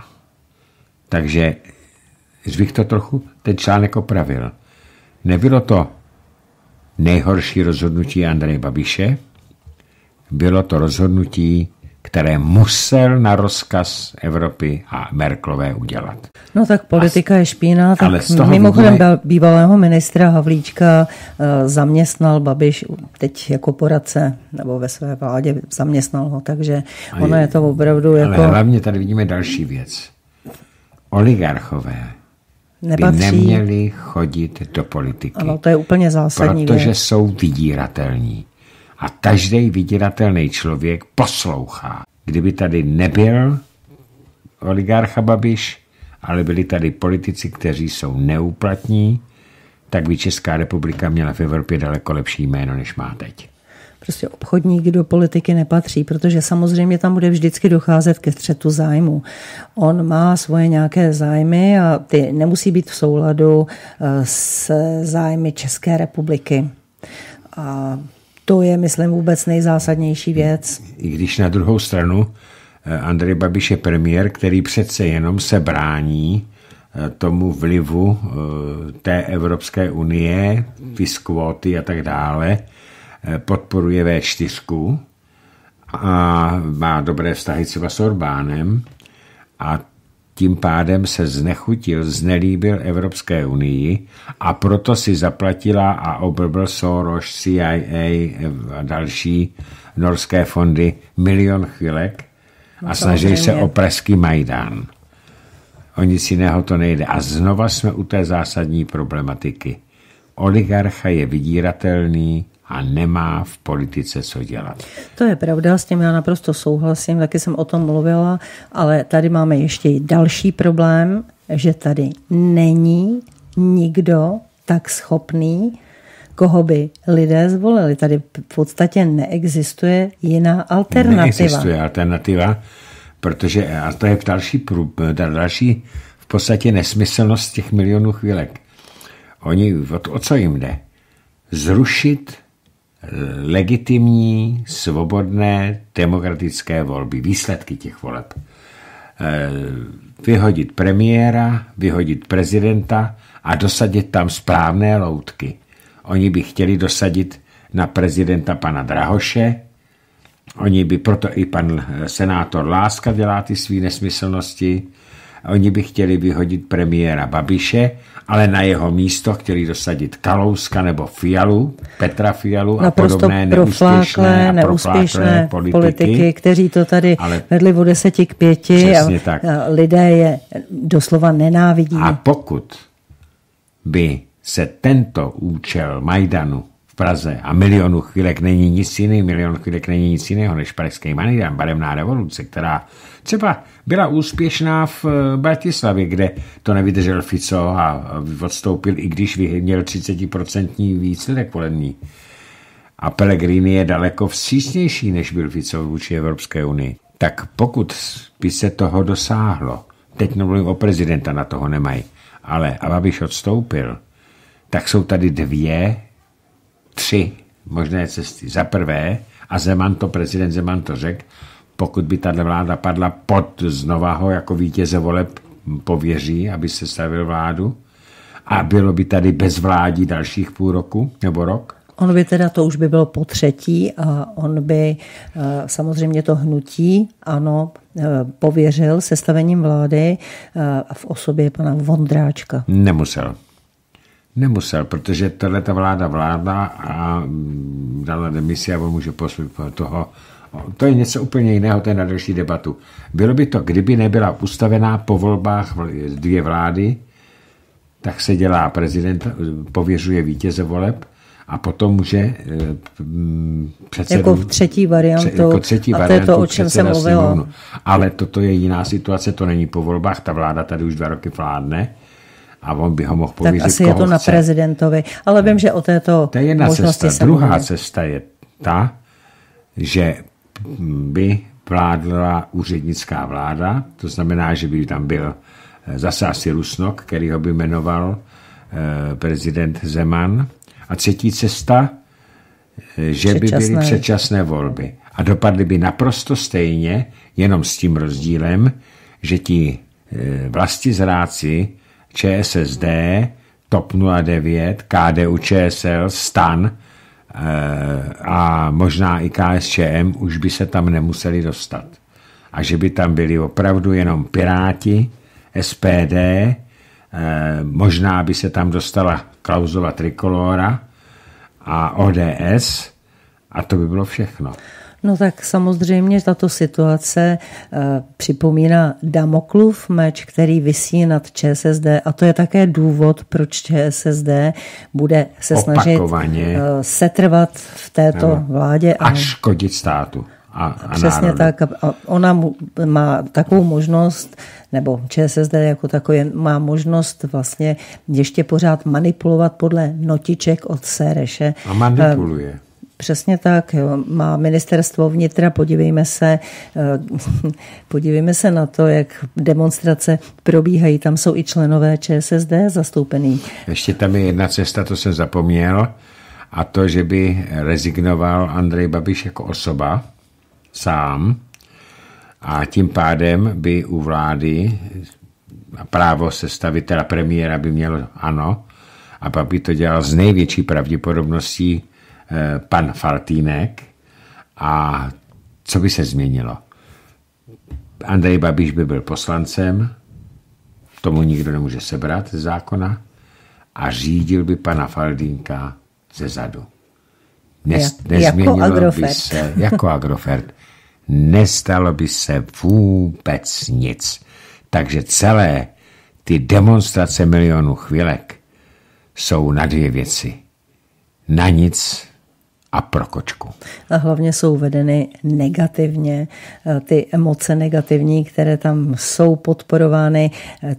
Takže Zbych to trochu ten článek opravil. Nebylo to nejhorší rozhodnutí Andreje Babiše, bylo to rozhodnutí, které musel na rozkaz Evropy a Merkelové udělat. No tak politika je špína, tak mimochodem vůbec... bývalého ministra Havlíčka zaměstnal Babiš teď jako poradce, nebo ve své vládě zaměstnal ho, takže ale, ono je to opravdu jako... Ale hlavně tady vidíme další věc. Oligarchové nepatří. By neměli chodit do politiky. Ano, to je úplně zásadní věc. Protože jsou vydíratelní. A každý vydíratelný člověk poslouchá. Kdyby tady nebyl oligarcha Babiš, ale byli tady politici, kteří jsou neúplatní, tak by Česká republika měla v Evropě daleko lepší jméno, než má teď. Prostě obchodník do politiky nepatří, protože samozřejmě tam bude vždycky docházet ke střetu zájmu. On má svoje nějaké zájmy a ty nemusí být v souladu s zájmy České republiky. A to je, myslím, vůbec nejzásadnější věc. I když na druhou stranu Andrej Babiš je premiér, který přece jenom se brání tomu vlivu té Evropské unie, fiskvóty a tak dále, podporuje V4 a má dobré vztahy třeba s Orbánem a tím pádem se znechutil, znelíbil Evropské unii a proto si zaplatila a oblbil Soros, CIA a další norské fondy milion chvilek a snaží se o pražský Majdán. O nic jiného to nejde. A znova jsme u té zásadní problematiky. Oligarcha je vydíratelný a nemá v politice co dělat. To je pravda, s tím já naprosto souhlasím, taky jsem o tom mluvila, ale tady máme ještě i další problém, že tady není nikdo tak schopný, koho by lidé zvolili. Tady v podstatě neexistuje jiná alternativa. Neexistuje alternativa, protože a to je další v podstatě nesmyslnost těch milionů chvílek. Oni, o co jim jde? Zrušit legitimní, svobodné, demokratické volby, výsledky těch voleb. Vyhodit premiéra, vyhodit prezidenta a dosadit tam správné loutky. Oni by chtěli dosadit na prezidenta pana Drahoše, oni by proto i pan senátor Láska dělá ty své nesmyslnosti, oni by chtěli vyhodit premiéra Babiše, ale na jeho místo chtěli dosadit Kalouska nebo Fialu, Petra Fialu a podobné neúspěšné politiky, kteří to tady vedli o 10 k 5 a lidé je doslova nenávidí. A pokud by se tento účel Majdanu v Praze a milionu chvílek není nic jiný, milion chvílek není nic jiného než pražský Majdan, barevná revoluce, která třeba byla úspěšná v Bratislavě, kde to nevydržel Fico a odstoupil, i když měl 30% výsledek volební. A Pellegrini je daleko vstřícnější, než byl Fico vůči Evropské unii. Tak pokud by se toho dosáhlo, teď nemluvím o prezidenta, na toho nemají, ale Babiš odstoupil, tak jsou tady 2, 3 možné cesty. Za prvé, a prezident Zeman to řekl, pokud by tato vláda padla, znova ho jako vítěze voleb pověří, aby se sestavil vládu a bylo by tady bez vládí dalších půl roku nebo rok. On by teda, to už by bylo po třetí a on by samozřejmě to hnutí, ano, pověřil sestavením vlády v osobě pana Vondráčka. Nemusel, protože tato vláda vládla a dala demisi a on může poslat toho. To je něco úplně jiného, to je na další debatu. Bylo by to, kdyby nebyla ustavená po volbách 2 vlády, tak se dělá prezident, pověřuje vítěze voleb a potom může předsedu... Jako v třetí variantu, a to je to, o čem jsem mluvila. Ale toto je jiná situace, to není po volbách, ta vláda tady už 2 roky vládne. A on by ho mohl pověřit, tak asi je to na prezidentovi. Ale vím, že o této možnosti se druhá cesta je ta, že by vládla úřednická vláda, to znamená, že by tam byl zase asi Rusnok, který ho by jmenoval prezident Zeman. A třetí cesta, že by byly předčasné volby. A dopadly by naprosto stejně, jenom s tím rozdílem, že ti vlastizráci ČSSD, TOP 09, KDU ČSL, STAN a možná i KSČM už by se tam nemuseli dostat. A že by tam byli opravdu jenom Piráti, SPD, možná by se tam dostala Klausova Trikolora a ODS a to by bylo všechno. No tak samozřejmě tato situace připomíná Damoklův meč, který visí nad ČSSD a to je také důvod, proč ČSSD bude se opakovaně snažit setrvat v této vládě. A škodit státu. A přesně tak. A ona má takovou možnost, nebo ČSSD jako takový má možnost vlastně ještě pořád manipulovat podle notiček od Sereše. A manipuluje. Přesně tak, jo. Má ministerstvo vnitra, podívejme se na to, jak demonstrace probíhají, tam jsou i členové ČSSD zastoupený. Ještě tam je jedna cesta, to jsem zapomněl, a to, že by rezignoval Andrej Babiš jako osoba sám a tím pádem by u vlády právo sestavitele premiéra by mělo ANO a pak by to dělal s největší pravděpodobností pan Faltýnek a co by se změnilo? Andrej Babiš by byl poslancem, tomu nikdo nemůže sebrat ze zákona a řídil by pana Faltýnka ze zadu. Nezměnilo by se, jako Agrofert. Nestalo by se vůbec nic. Takže celé ty demonstrace milionů chvilek jsou na dvě věci. Na nic a pro kočku. A hlavně jsou vedeny negativně, ty emoce negativní, které tam jsou podporovány,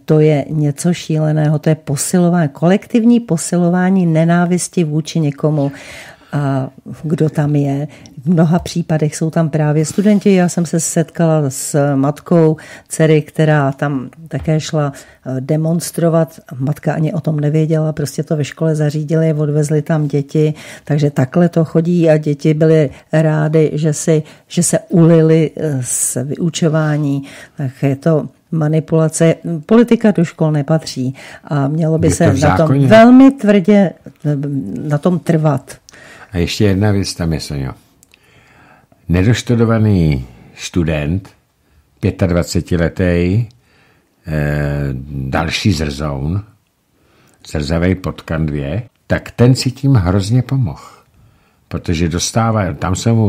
to je něco šíleného, to je posilování, kolektivní posilování nenávisti vůči někomu. A kdo tam je. V mnoha případech jsou tam právě studenti. Já jsem se setkala s matkou dcery, která tam také šla demonstrovat. Matka ani o tom nevěděla, prostě to ve škole zařídili, odvezli tam děti, takže takhle to chodí a děti byly rády, že se ulily z vyučování. Tak je to manipulace. Politika do škol nepatří a mělo by se na tom velmi tvrdě na tom trvat. A ještě jedna věc tam je, Soňo. Nedoštudovaný student, 25-letý, další zrzoun, zrzavej potkan dvě, tak ten si tím hrozně pomohl. Protože dostává,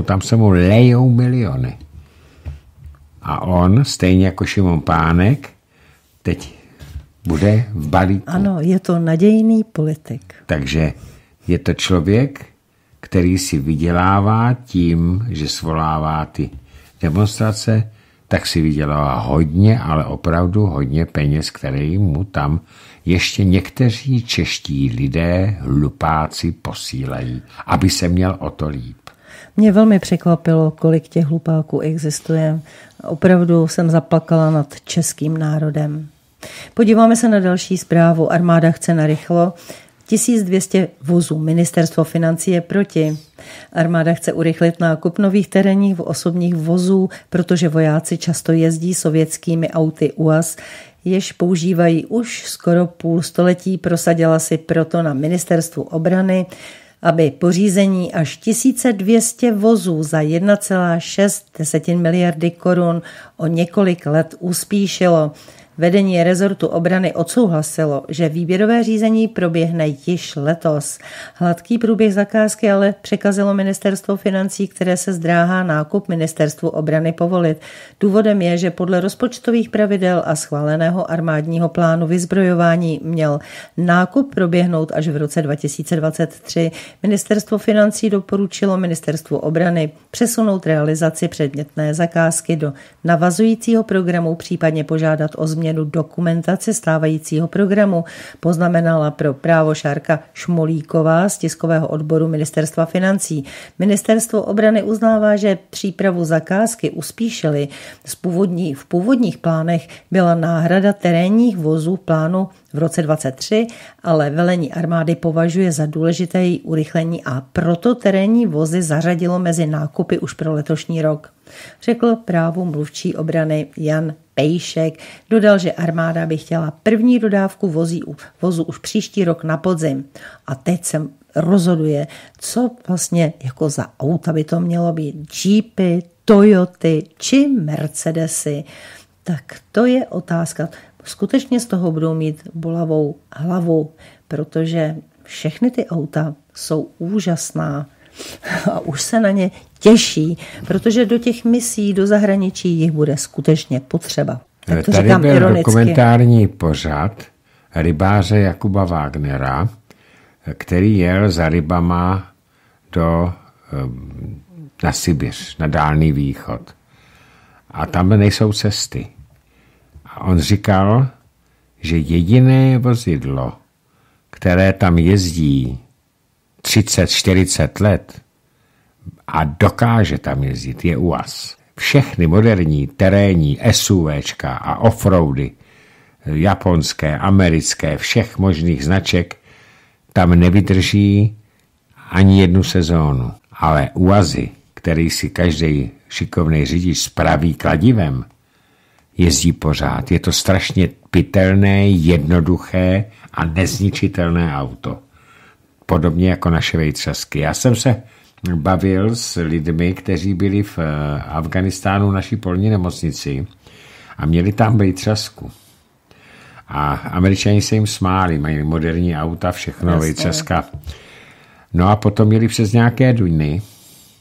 tam se mu lejou miliony. A on, stejně jako Šimon Pánek, teď bude v balíku. Ano, je to nadějný politik. Takže je to člověk, který si vydělává tím, že svolává ty demonstrace, tak si vydělává hodně, ale opravdu hodně peněz, který mu tam ještě někteří čeští lidé, hlupáci posílají, aby se měl o to líp. Mě velmi překvapilo, kolik těch hlupáků existuje. Opravdu jsem zaplakala nad českým národem. Podíváme se na další zprávu. Armáda chce narychlo. 1200 vozů. Ministerstvo financí je proti. Armáda chce urychlit nákup nových terénních osobních vozů, protože vojáci často jezdí sovětskými auty UAZ, jež používají už skoro půl století. Prosadila si proto na Ministerstvu obrany, aby pořízení až 1200 vozů za 1,6 miliardy korun o několik let uspíšilo. Vedení rezortu obrany odsouhlasilo, že výběrové řízení proběhne již letos. Hladký průběh zakázky ale překazilo Ministerstvo financí, které se zdráhá nákup Ministerstvu obrany povolit. Důvodem je, že podle rozpočtových pravidel a schváleného armádního plánu vyzbrojování měl nákup proběhnout až v roce 2023. Ministerstvo financí doporučilo Ministerstvu obrany přesunout realizaci předmětné zakázky do navazujícího programu, případně požádat o změnu dokumentace stávajícího programu, poznamenala pro právo Šárka Šmolíková z tiskového odboru Ministerstva financí. Ministerstvo obrany uznává, že přípravu zakázky uspíšili. V původních plánech byla náhrada terénních vozů plánu v roce 2023, ale velení armády považuje za důležité její urychlení a proto terénní vozy zařadilo mezi nákupy už pro letošní rok. řekl Právu mluvčí obrany Jan Pejšek. Dodal, že armáda by chtěla první dodávku vozu už příští rok na podzim. A teď se rozhoduje, co vlastně jako za auta by to mělo být. Jeepy, Toyoty či Mercedesy. Tak to je otázka. Skutečně z toho budou mít bolavou hlavu, protože všechny ty auta jsou úžasná a už se na ně těší, protože do těch misí, do zahraničí jich bude skutečně potřeba. Tak to říkám ironicky. Tady byl dokumentární pořad rybáře Jakuba Wagnera, který jel za rybama na Sibiř, na Dálný východ. A tam nejsou cesty. A on říkal, že jediné vozidlo, které tam jezdí 30-40 let a dokáže tam jezdit, je UAZ. Všechny moderní terénní SUVčka a offroady, japonské, americké, všech možných značek, tam nevydrží ani jednu sezónu. Ale UAZy, který si každý šikovný řidič spraví kladivem, jezdí pořád. Je to strašně pitelné, jednoduché a nezničitelné auto. Podobně jako naše vejtřasky. Já jsem se bavil s lidmi, kteří byli v Afganistánu naší polní nemocnici a měli tam vejtřasku. A Američani se jim smáli, mají moderní auta, všechno, jasně, vejtřaska. No a potom jeli přes nějaké duny,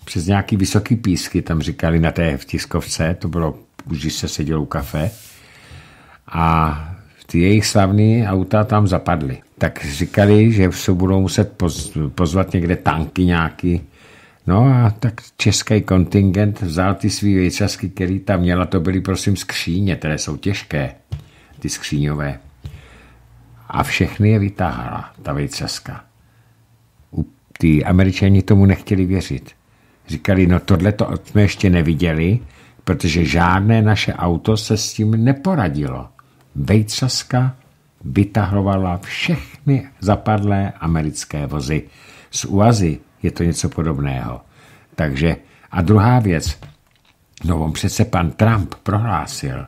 přes nějaký vysoký písky, tam říkali na té tiskovce, to bylo už když se seděl u kafe, a ty jejich slavné auta tam zapadly. Tak říkali, že se budou muset pozvat někde tanky nějaký. No a tak český kontingent vzal ty svý vejčasky, který tam měla, to byly prosím skříně, které jsou těžké, ty skříňové. A všechny je vytáhala, ta vejčaska. Ty Američani tomu nechtěli věřit. Říkali, no tohle to jsme ještě neviděli, protože žádné naše auto se s tím neporadilo. Vejtřaska vytahovala všechny zapadlé americké vozy. Z UAZy je to něco podobného. Takže a druhá věc, no on přece pan Trump prohlásil,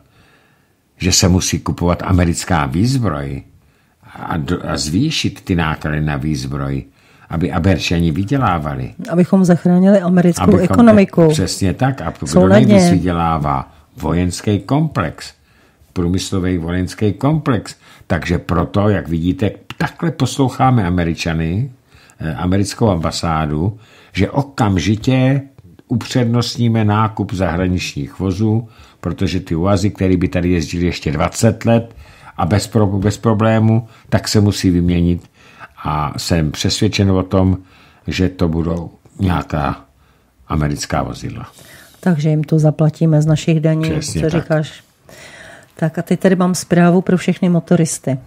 že se musí kupovat americká výzbroj a zvýšit ty náklady na výzbroj, aby Američani vydělávali. Abychom zachránili americkou ekonomiku. Přesně tak. A kdo nejvíc vydělává? Vojenský komplex. Průmyslový vojenský komplex. Takže proto, jak vidíte, takhle posloucháme Američany, americkou ambasádu, že okamžitě upřednostníme nákup zahraničních vozů, protože ty UAZy, které by tady jezdili ještě 20 let a bez problému, tak se musí vyměnit. A jsem přesvědčen o tom, že to budou nějaká americká vozidla. Takže jim to zaplatíme z našich daní, přesně, co tak říkáš. Tak a teď tady mám zprávu pro všechny motoristy.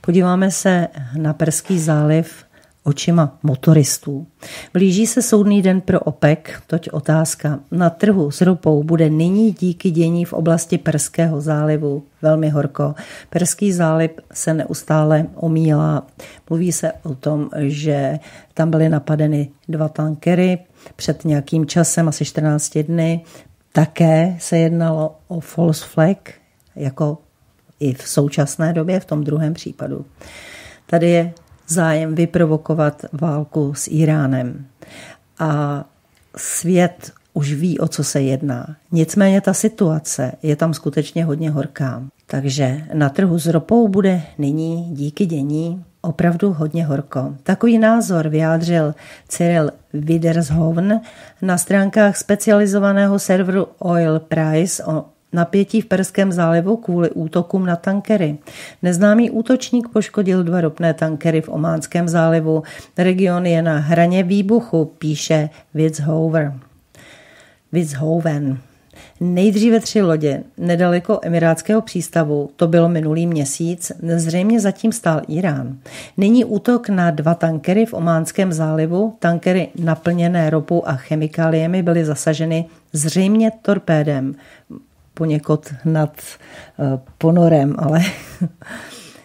Podíváme se na Perský záliv očima motoristů. Blíží se soudný den pro OPEC, toť otázka. Na trhu s ropou bude nyní díky dění v oblasti Perského zálivu velmi horko. Perský záliv se neustále omílá. Mluví se o tom, že tam byly napadeny 2 tankery před nějakým časem, asi 14 dny. Také se jednalo o false flag, jako i v současné době, v tom druhém případu. Tady je zájem vyprovokovat válku s Íránem. A svět už ví, o co se jedná. Nicméně ta situace je tam skutečně hodně horká. Takže na trhu s ropou bude nyní díky dění opravdu hodně horko. Takový názor vyjádřil Cyril Widershoven na stránkách specializovaného serveru Oil Price o napětí v Perském zálivu kvůli útokům na tankery. Neznámý útočník poškodil 2 ropné tankery v Ománském zálivu. Region je na hraně výbuchu, píše Witzhoven. Nejdříve 3 lodě nedaleko emirátského přístavu, to bylo minulý měsíc, zřejmě zatím stál Irán. Nyní útok na 2 tankery v Ománském zálivu, tankery naplněné ropou a chemikáliemi byly zasaženy zřejmě torpédem, poněkud nad ponorem, ale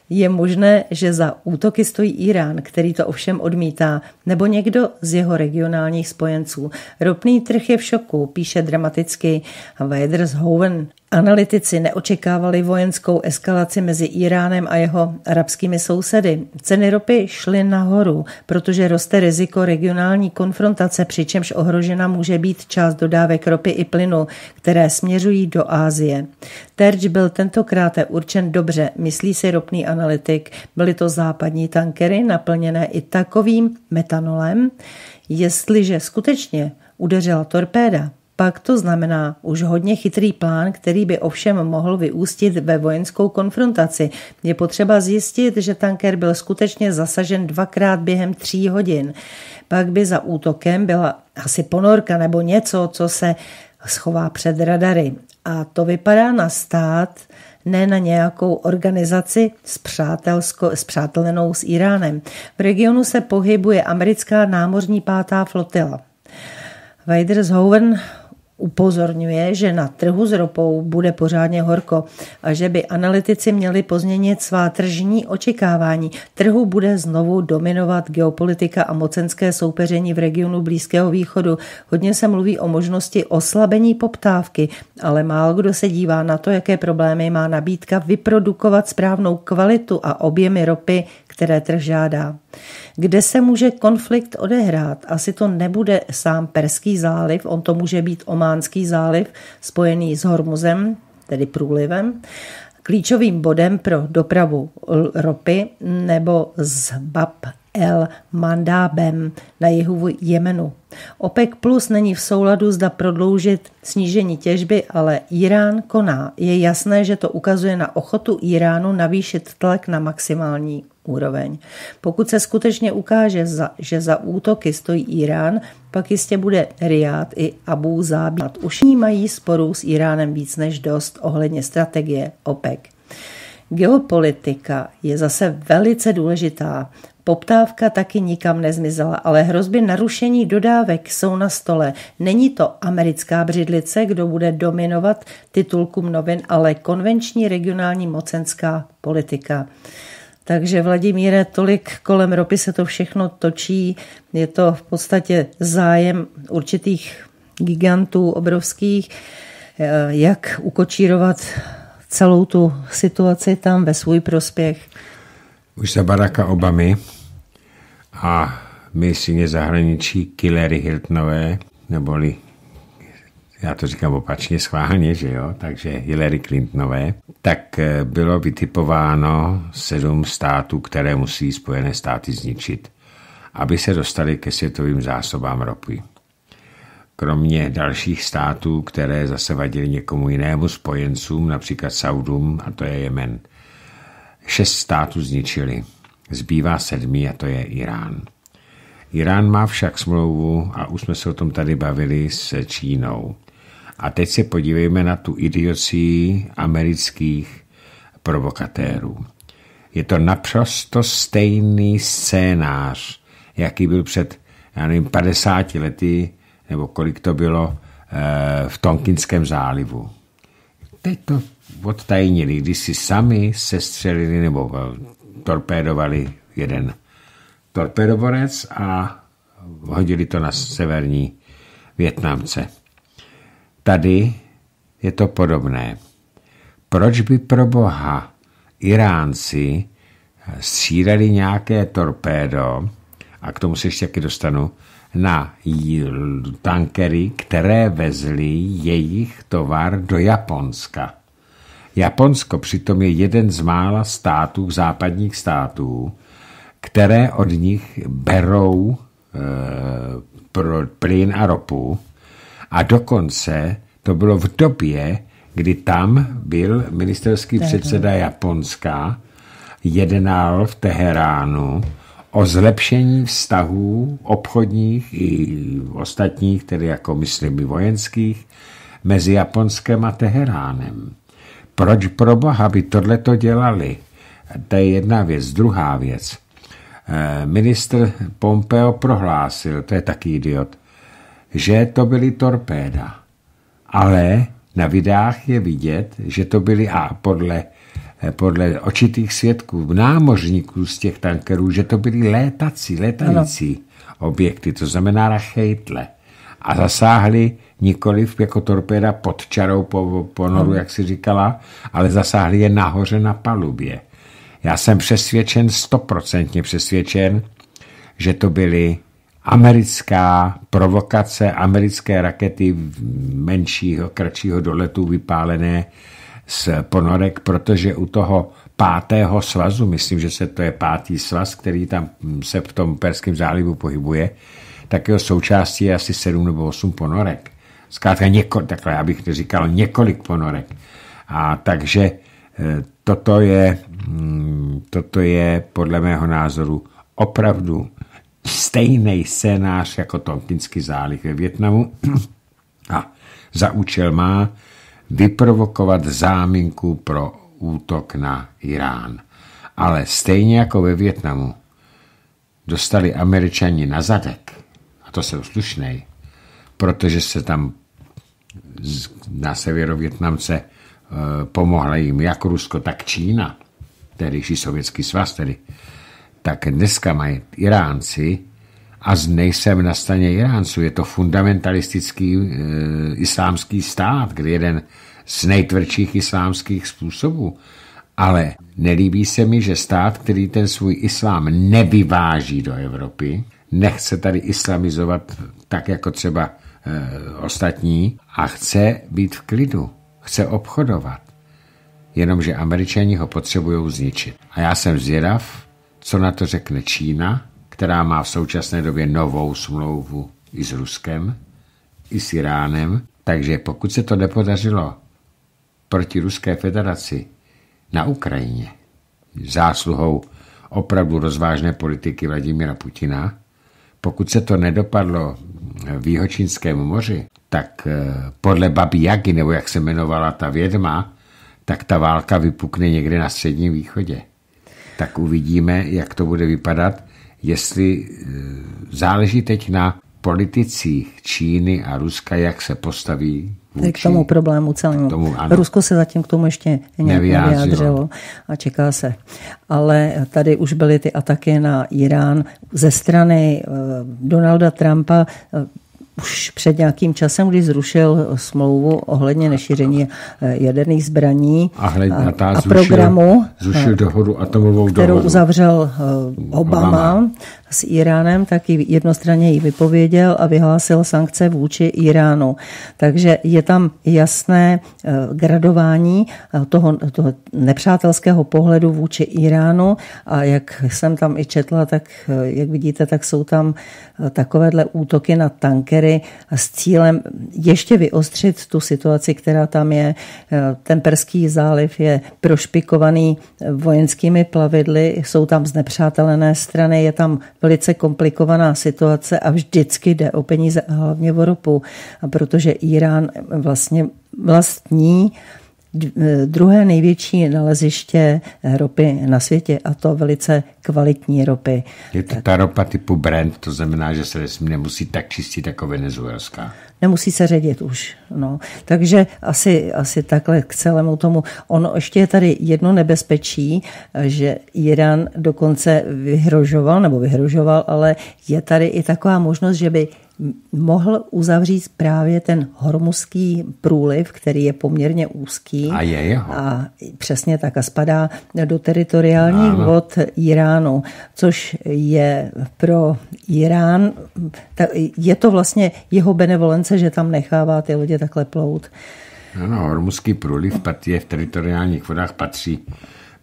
Je možné, že za útoky stojí Írán, který to ovšem odmítá, nebo někdo z jeho regionálních spojenců. Ropný trh je v šoku, píše dramaticky Weidershoven. Analytici neočekávali vojenskou eskalaci mezi Íránem a jeho arabskými sousedy. Ceny ropy šly nahoru, protože roste riziko regionální konfrontace, přičemž ohrožena může být část dodávek ropy i plynu, které směřují do Asie. Terč byl tentokrát určen dobře, myslí si ropný analytik. Byly to západní tankery naplněné i takovým metanolem. Jestliže skutečně udeřila torpéda, pak to znamená už hodně chytrý plán, který by ovšem mohl vyústit ve vojenskou konfrontaci. Je potřeba zjistit, že tanker byl skutečně zasažen dvakrát během 3 hodin. Pak by za útokem byla asi ponorka nebo něco, co se schová před radary. A to vypadá na stát, ne na nějakou organizaci spřátelenou s Íránem. V regionu se pohybuje americká námořní 5. flotila. Weidershoven upozorňuje, že na trhu s ropou bude pořádně horko a že by analytici měli pozměnit svá tržní očekávání. Trhu bude znovu dominovat geopolitika a mocenské soupeření v regionu Blízkého východu. Hodně se mluví o možnosti oslabení poptávky, ale málo kdo se dívá na to, jaké problémy má nabídka vyprodukovat správnou kvalitu a objemy ropy, které trh žádá. Kde se může konflikt odehrát? Asi to nebude sám Perský záliv, on to může být Ománský záliv spojený s Hormuzem, tedy průlivem, klíčovým bodem pro dopravu ropy, nebo s Bab el-Mandábem na jihu Jemenu. OPEC Plus není v souladu, zda prodloužit snížení těžby, ale Írán koná. Je jasné, že to ukazuje na ochotu Íránu navýšit tlak na maximální úroveň. Pokud se skutečně ukáže, že za útoky stojí Írán, pak jistě bude Riád i Abu Zabí. Už ní mají sporů s Íránem víc než dost ohledně strategie OPEC. Geopolitika je zase velice důležitá. Poptávka taky nikam nezmizela, ale hrozby narušení dodávek jsou na stole. Není to americká břidlice, kdo bude dominovat titulkům novin, ale konvenční regionální mocenská politika. Takže Vladimíre, tolik kolem ropy se to všechno točí. Je to v podstatě zájem určitých gigantů obrovských, jak ukočírovat celou tu situaci tam ve svůj prospěch. Už za Baracka Obamy a ministrině zahraničí Hillary Clintonové, neboli, já to říkám opačně schválně, že jo, takže Hillary Clintonové, tak bylo vytipováno 7 států, které musí Spojené státy zničit, aby se dostali ke světovým zásobám ropy. Kromě dalších států, které zase vadily někomu jinému spojencům, například Saudům, a to je Jemen. 6 států zničili, zbývá 7 a to je Irán. Irán má však smlouvu, a už jsme se o tom tady bavili, s Čínou. A teď se podívejme na tu idiocii amerických provokatérů. Je to naprosto stejný scénář, jaký byl před, já nevím, 50 lety, nebo kolik to bylo, v Tonkinském zálivu. Teď to odtajnili, když si sami sestřelili nebo torpédovali jeden torpedoborec a hodili to na severní Vietnamce. Tady je to podobné. Proč by pro boha Iránci stříleli nějaké torpédo, a k tomu se ještě taky dostanu, na tankery, které vezly jejich tovar do Japonska. Japonsko přitom je jeden z mála států, západních států, které od nich berou plyn a ropu, a dokonce to bylo v době, kdy tam byl ministerský předseda Japonska, jednal v Teheránu o zlepšení vztahů obchodních i ostatních, tedy jako myslím i vojenských, mezi Japonskem a Teheránem. Proč pro boha by tohle to dělali? To je jedna věc. Druhá věc. Ministr Pompeo prohlásil, to je taky idiot, že to byly torpéda. Ale na videách je vidět, že to byly, a podle podle očitých svědků, námořníků z těch tankerů, že to byly létající objekty, to znamená rachejtle. A zasáhli nikoliv jako torpéda pod čarou ponoru, jak si říkala, ale zasáhli je nahoře na palubě. Já jsem přesvědčen, 100% přesvědčen, že to byly americká provokace, americké rakety menšího, kratšího doletu vypálené z ponorek, protože u toho 5. svazu, myslím, že to je 5. svaz, který tam se v tom Perském zálivu pohybuje, tak jeho součástí je asi 7 nebo 8 ponorek. Zkrátka takhle, abych neříkal, několik ponorek. A takže toto je podle mého názoru opravdu stejný scénář jako Tonkinský záliv ve Vietnamu a za účel má vyprovokovat záminku pro útok na Irán. Ale stejně jako ve Vietnamu dostali Američani na zadek, a to jsou slušnej, protože se tam na severovětnamce pomohla jim jak Rusko, tak Čína, tehdejší Sovětský svaz, tak dneska mají Iránci, a nejsem na straně Iránců, je to fundamentalistický islámský stát, kde jeden z nejtvrdších islámských způsobů, ale nelíbí se mi, že stát, který ten svůj islám nevyváží do Evropy, nechce tady islamizovat tak jako třeba ostatní a chce být v klidu, chce obchodovat, jenomže Američani ho potřebují zničit. A já jsem zvědav, co na to řekne Čína, která má v současné době novou smlouvu i s Ruskem, i s Iránem. Takže pokud se to nepodařilo proti Ruské federaci na Ukrajině zásluhou opravdu rozvážné politiky Vladimíra Putina, pokud se to nedopadlo v Jihočínském moři, tak podle Babi Jagy, nebo jak se jmenovala ta vědma, tak ta válka vypukne někde na Středním východě. Tak uvidíme, jak to bude vypadat, jestli záleží teď na politicích Číny a Ruska, jak se postaví k tomu problému celému. Rusko se zatím k tomu ještě nějak nevyjádřilo a čeká se. Ale tady už byly ty ataky na Irán ze strany Donalda Trumpa už před nějakým časem, když zrušil smlouvu ohledně nešíření jaderných zbraní a programu, zrušil dohodu, atomovou kterou dohodu, uzavřel Obama s Iránem, tak ji jednostranně ji vypověděl a vyhlásil sankce vůči Iránu. Takže je tam jasné gradování toho nepřátelského pohledu vůči Iránu, a jak jsem tam i četla, tak jak vidíte, tak jsou tam takovéhle útoky na tankery s cílem ještě vyostřit tu situaci, která tam je. Ten Perský záliv je prošpikovaný vojenskými plavidly, jsou tam znepřátelené strany, je tam velice komplikovaná situace a vždycky jde o peníze a hlavně o ropu, a protože Irán vlastně vlastní druhé největší naleziště ropy na světě, a to velice kvalitní ropy. Je to ta ropa typu Brent, to znamená, že se nemusí tak čistit jako venezuelská. Nemusí se ředit už. No. Takže asi takhle k celému tomu. Ono ještě je tady jedno nebezpečí, že Irán dokonce vyhrožoval, ale je tady i taková možnost, že by mohl uzavřít právě ten hormuzský průliv, který je poměrně úzký. A je jeho. A přesně tak, a spadá do teritoriálních vod Iránu, což je pro Irán, je to vlastně jeho benevolence, že tam nechává ty lodě takhle plout. Ano, hormuzský průliv je v teritoriálních vodách,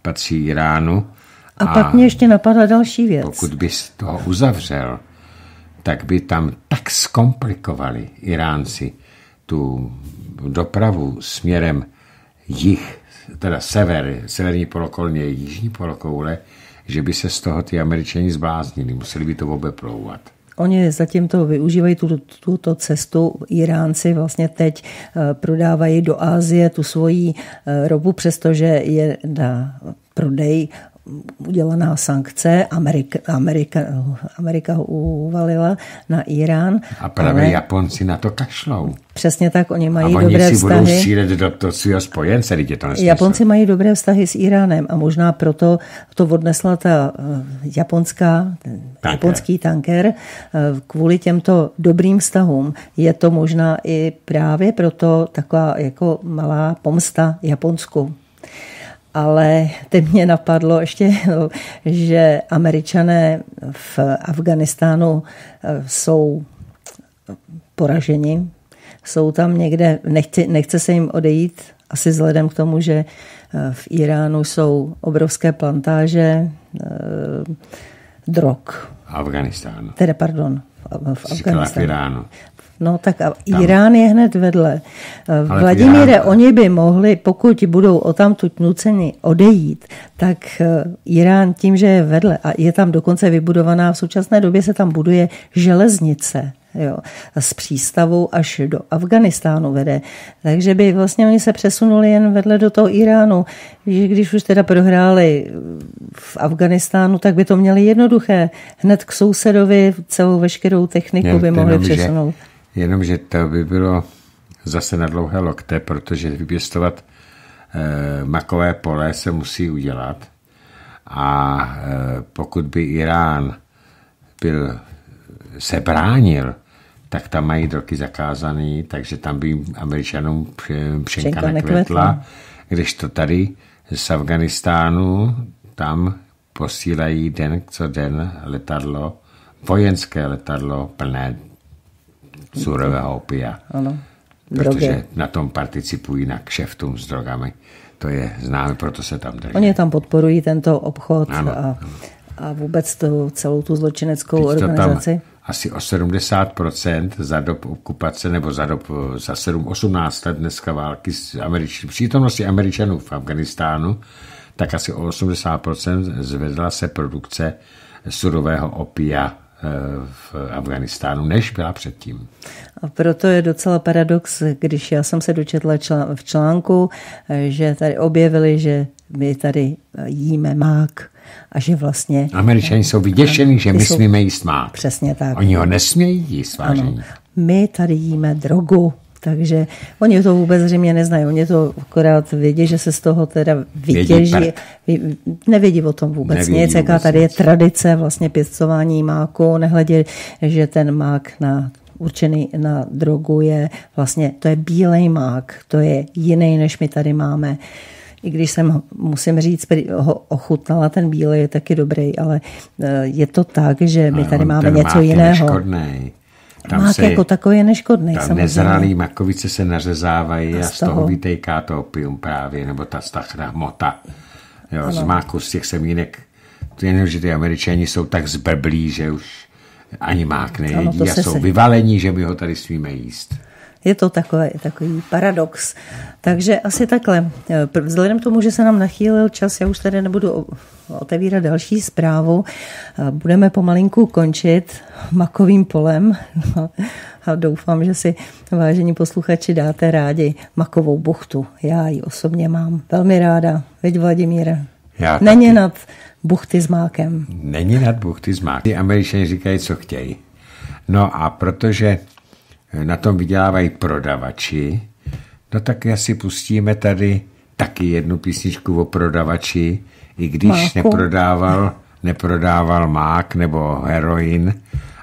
patří Iránu. A pak mě ještě napadla další věc. Pokud bys toho uzavřel, tak by tam tak zkomplikovali Iránci tu dopravu směrem teda severní polokoule, jižní polokoule, že by se z toho ty Američani zbláznili, museli by to obeplouvat. Oni zatím to využívají, tuto cestu. Iránci vlastně teď prodávají do Asie tu svoji ropu, přestože je na prodej udělaná sankce, Amerika ho uvalila na Irán. A právě ale Japonci na to kašlou. Přesně tak, oni mají dobré vztahy. A oni si budou střílet do svého spojence, teď je to nesmysl. Japonci mají dobré vztahy s Iránem a možná proto to odnesla ta japonský tanker kvůli těmto dobrým vztahům. Je to možná i právě proto taková jako malá pomsta Japonsku. Ale teď mě napadlo ještě, že Američané v Afghánistánu jsou poraženi, jsou tam někde, nechce se jim odejít, asi vzhledem k tomu, že v Iránu jsou obrovské plantáže drog. Afghánistán. Teda pardon, v Afghánistánu. No tak a Irán je hned vedle. Ale Vladimíre, Irán, oni by mohli, pokud budou odtamtud nuceni odejít, tak Irán tím, že je vedle a je tam dokonce vybudovaná, v současné době se tam buduje železnice, jo, z přístavu až do Afghánistánu vede. Takže by vlastně oni se přesunuli jen vedle do toho Iránu. Když už teda prohráli v Afghánistánu, tak by to měli jednoduché. Hned k sousedovi celou veškerou techniku by mohli přesunout. Jenomže to by bylo zase na dlouhé lokte, protože vypěstovat makové pole se musí udělat. A pokud by Irán se bránil, tak tam mají drogy zakázané, takže tam by Američanům pšenka nekvetla. Když to tady z Afganistánu, tam posílají den co den letadlo, vojenské letadlo plné surového opia. Ano. Protože na tom participují na kšeftům s drogami. To je známe, proto se tam drží. Oni tam podporují tento obchod a vůbec celou tu zločineckou organizaci. Asi o 70% za dob okupace, nebo za 7-18 let dneska války s přítomností Američanů v Afganistánu, tak asi o 80% zvedla se produkce surového opia v Afganistánu, než byla předtím. A proto je docela paradox, když já jsem se dočetla v článku, že tady objevili, že my tady jíme mák a že vlastně Američané jsou vyděšení, že my smíme jíst mák. Přesně tak. Oni ho nesmějí jíst, vážení. My tady jíme drogu, takže oni to vůbec zřejmě neznají. Oni to akorát vědí, že se z toho teda vytěží. Nevědí o tom vůbec nic, jaká tady je tradice vlastně pěstování máku, nehledě, že ten mák určený na drogu je vlastně, to je bílej mák, to je jiný, než my tady máme. I když jsem, musím říct, ho ochutnala, ten bílej je taky dobrý, ale je to tak, že my tady máme něco jiného. Mák jako takový je neškodný. Tam nezralý makovice se nařezávají a z toho vytejká to opium právě, nebo ta stachná hmota. Jo, z máku, z těch semínek. To je jenom, že ty Američani jsou tak zbrblí, že už ani mák nejedí a jsou vyvalení, že my ho tady smíme jíst. Je to takový paradox. Takže asi takhle. Vzhledem k tomu, že se nám nachýlil čas, já už tady nebudu otevírat další zprávu. Budeme pomalinku končit makovým polem a doufám, že si, vážení posluchači, dáte rádi makovou buchtu. Já ji osobně mám velmi ráda. Veď, Vladimíre? Není nad buchty s mákem. Není nad buchty s mákem. Ty Američané říkají, co chtějí. No a protože na tom vydělávají prodavači, no tak asi pustíme tady taky jednu písničku o prodavači, i když neprodával mák nebo heroin,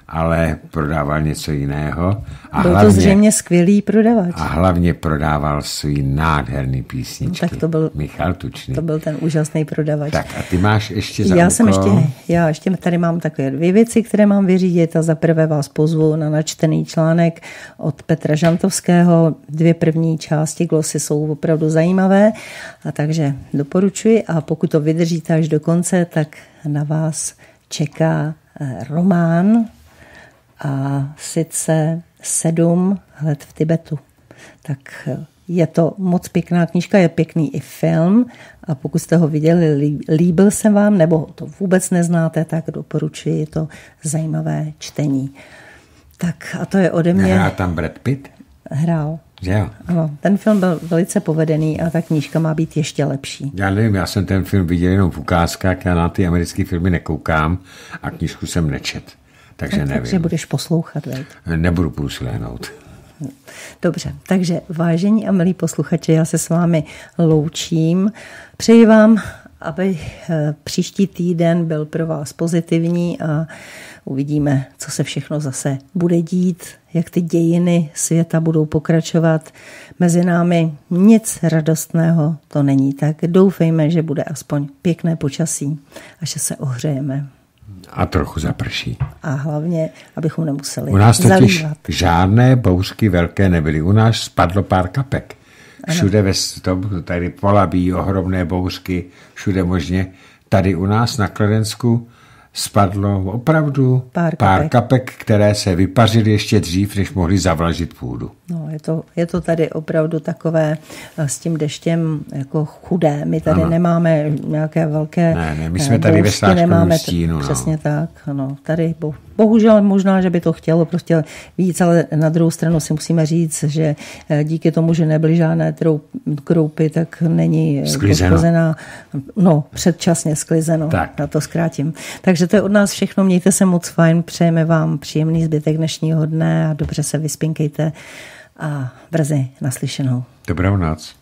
ale prodával něco jiného. Byl to zřejmě skvělý prodavač. A hlavně prodával svý nádherný písničky. No, tak to byl Michal Tučný. To byl ten úžasný prodavač. Tak a ty máš ještě za já ještě tady mám takové dvě věci, které mám vyřídit a za prvé vás pozvu na načtený článek od Petra Žantovského. Dvě první části glosy jsou opravdu zajímavé, a takže doporučuji a pokud to vydržíte až do konce, tak na vás čeká román a sice 7 let v Tibetu. Tak je to moc pěkná knížka, je pěkný i film a pokud jste ho viděli, líbil se vám, nebo to vůbec neznáte, tak doporučuji to zajímavé čtení. Tak a to je ode mě. Hrál tam Brad Pitt? Hrál. Že jo? Ano, ten film byl velice povedený a ta knížka má být ještě lepší. Já nevím, já jsem ten film viděl jenom v ukázkách, já na ty americké filmy nekoukám a knížku jsem nečet, takže nevím. Takže budeš poslouchat, veď? Nebudu průslehnout. Dobře, takže vážení a milí posluchači, já se s vámi loučím. Přeji vám, aby příští týden byl pro vás pozitivní a uvidíme, co se všechno zase bude dít, jak ty dějiny světa budou pokračovat. Mezi námi nic radostného to není, tak doufejme, že bude aspoň pěkné počasí a že se ohřejeme. A trochu zaprší. A hlavně, abychom nemuseli zalívat. U nás totiž žádné bouřky velké nebyly. U nás spadlo pár kapek. Všude ve tom, tady Polabí, ohromné bouřky, všude možně. Tady u nás na Kladensku spadlo opravdu pár kapek, které se vypařily ještě dřív, než mohly zavlažit půdu. No, je to tady opravdu takové s tím deštěm jako chudé. My tady nemáme nějaké velké my jsme tady ve Sláškovém stínu. Přesně tak. No, tady bohužel možná, že by to chtělo prostě víc, ale na druhou stranu si musíme říct, že díky tomu, že nebyly žádné kroupy, tak není poškozená. No, předčasně sklizeno. Tak. Na to zkrátím. Takže to je od nás všechno. Mějte se moc fajn. Přejeme vám příjemný zbytek dnešního dne a dobře se vyspinkejte a brzy naslyšenou. Dobrou noc.